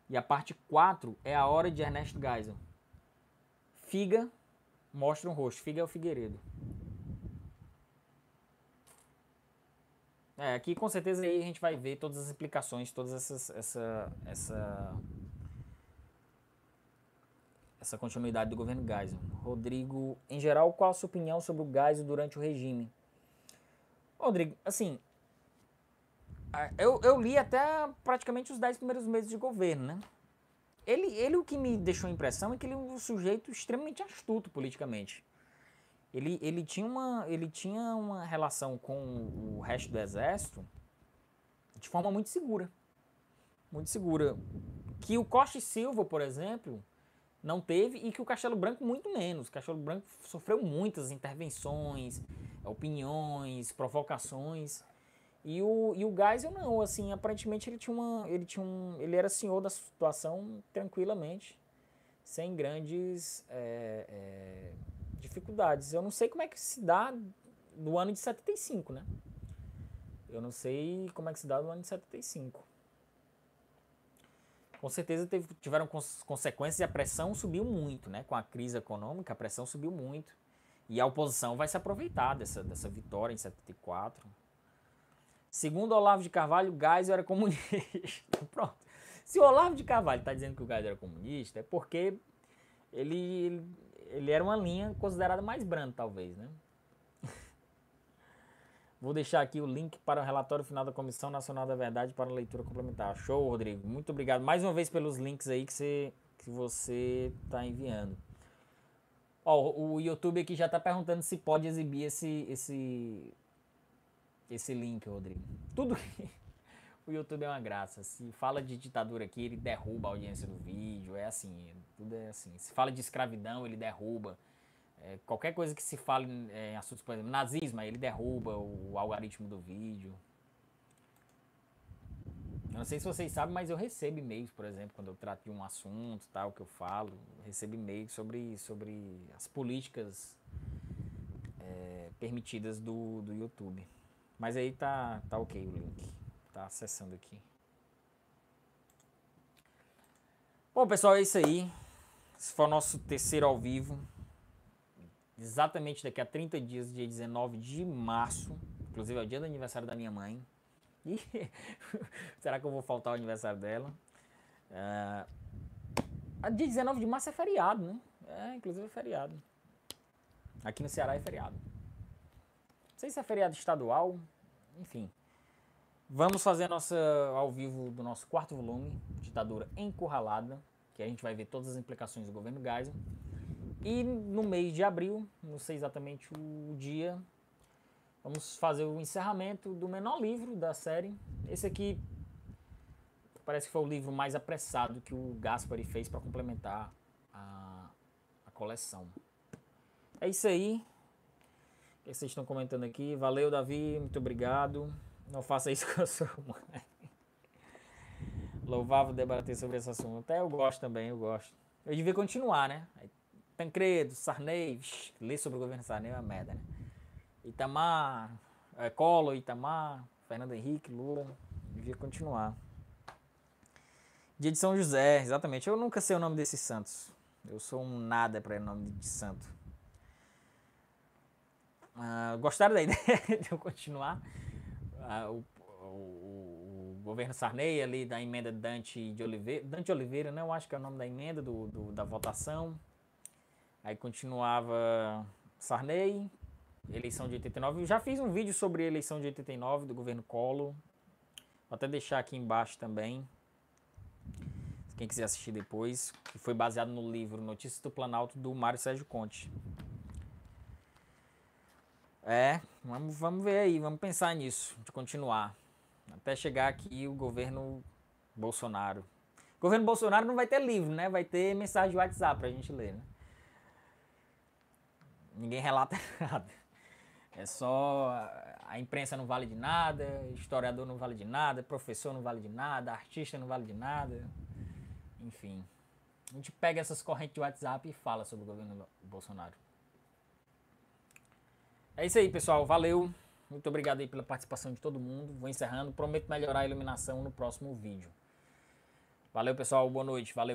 E a parte quatro é A Hora de Ernesto Geisel. Figa mostra um rosto. Figa é o Figueiredo. É, aqui com certeza aí a gente vai ver todas as implicações, todas essas, essa, essa, essa continuidade do governo Geisel. Rodrigo, em geral, qual a sua opinião sobre o Geisel durante o regime? Rodrigo, assim, eu, eu li até praticamente os dez primeiros meses de governo, né? Ele, ele o que me deixou a impressão é que ele é um sujeito extremamente astuto politicamente. Ele, ele, tinha uma, ele tinha uma relação com o resto do exército de forma muito segura. Muito segura. Que o Costa e Silva, por exemplo, não teve, e que o Castelo Branco muito menos. O Castelo Branco sofreu muitas intervenções, opiniões, provocações. E o, e o Geisel não, assim, aparentemente ele tinha uma, ele tinha um, ele era senhor da situação tranquilamente, sem grandes... É, é, dificuldades. Eu não sei como é que se dá no ano de setenta e cinco, né? Eu não sei como é que se dá no ano de setenta e cinco. Com certeza teve, tiveram cons consequências e a pressão subiu muito, né? Com a crise econômica, a pressão subiu muito. E a oposição vai se aproveitar dessa, dessa vitória em setenta e quatro. Segundo Olavo de Carvalho, Geisel era comunista. Pronto. Se o Olavo de Carvalho está dizendo que o Geisel era comunista, é porque ele... ele Ele era uma linha considerada mais branda, talvez, né? Vou deixar aqui o link para o relatório final da Comissão Nacional da Verdade para leitura complementar. Show, Rodrigo. Muito obrigado mais uma vez pelos links aí que você que você tá enviando. Ó, o YouTube aqui já tá perguntando se pode exibir esse esse esse link, Rodrigo. Tudo que o YouTube é uma graça. Se fala de ditadura aqui, ele derruba a audiência do vídeo. É assim, tudo é assim. Se fala de escravidão, ele derruba. É, qualquer coisa que se fale é, em assuntos, por exemplo, nazismo, ele derruba o algoritmo do vídeo. Eu não sei se vocês sabem, mas eu recebo e-mails, por exemplo, quando eu trato de um assunto, tal, que eu falo, eu recebo e-mails sobre, sobre as políticas é, permitidas do, do YouTube. Mas aí tá, tá ok o link. Tá acessando aqui. Bom, pessoal, é isso aí. Esse foi o nosso terceiro ao vivo. Exatamente daqui a trinta dias, dia dezenove de março. Inclusive é o dia do aniversário da minha mãe. E será que eu vou faltar o aniversário dela? É... Dia dezenove de março é feriado, né? É, inclusive é feriado. Aqui no Ceará é feriado. Não sei se é feriado estadual. Enfim. Vamos fazer a nossa, ao vivo do nosso quarto volume, Ditadura Encurralada, que a gente vai ver todas as implicações do governo Geisel. E no mês de abril, não sei exatamente o dia, vamos fazer o encerramento do menor livro da série. Esse aqui parece que foi o livro mais apressado que o Gaspari fez para complementar a, a coleção. É isso aí. O que vocês estão comentando aqui? Valeu, Davi. Muito obrigado. Não faça isso com a sua mãe. Louvava debater sobre esse assunto. Até eu gosto também, eu gosto. Eu devia continuar, né? Tancredo, Sarney, vixi, ler sobre o governo Sarney é uma merda, né? Itamar, é, Collor, Itamar, Fernando Henrique, Lula. Eu devia continuar. Dia de São José, exatamente. Eu nunca sei o nome desses santos. Eu sou um nada para o nome de santo. Ah, gostaram da ideia de eu continuar? Ah, o, o, o governo Sarney ali da emenda Dante de Oliveira, Dante Oliveira, né? Eu acho que é o nome da emenda do, do, da votação. Aí continuava Sarney, eleição de oitenta e nove. Eu já fiz um vídeo sobre a eleição de oitenta e nove do governo Collor. Vou até deixar aqui embaixo também, quem quiser assistir depois, que foi baseado no livro Notícias do Planalto, do Mário Sérgio Conte. É, vamos, vamos ver aí, vamos pensar nisso, de continuar. Até chegar aqui o governo Bolsonaro. O governo Bolsonaro não vai ter livro, né? Vai ter mensagem de WhatsApp pra gente ler, né? Ninguém relata nada. É só... A imprensa não vale de nada, historiador não vale de nada, professor não vale de nada, artista não vale de nada. Enfim. A gente pega essas correntes de WhatsApp e fala sobre o governo Bolsonaro. É isso aí, pessoal. Valeu. Muito obrigado aí pela participação de todo mundo. Vou encerrando. Prometo melhorar a iluminação no próximo vídeo. Valeu, pessoal. Boa noite. Valeu.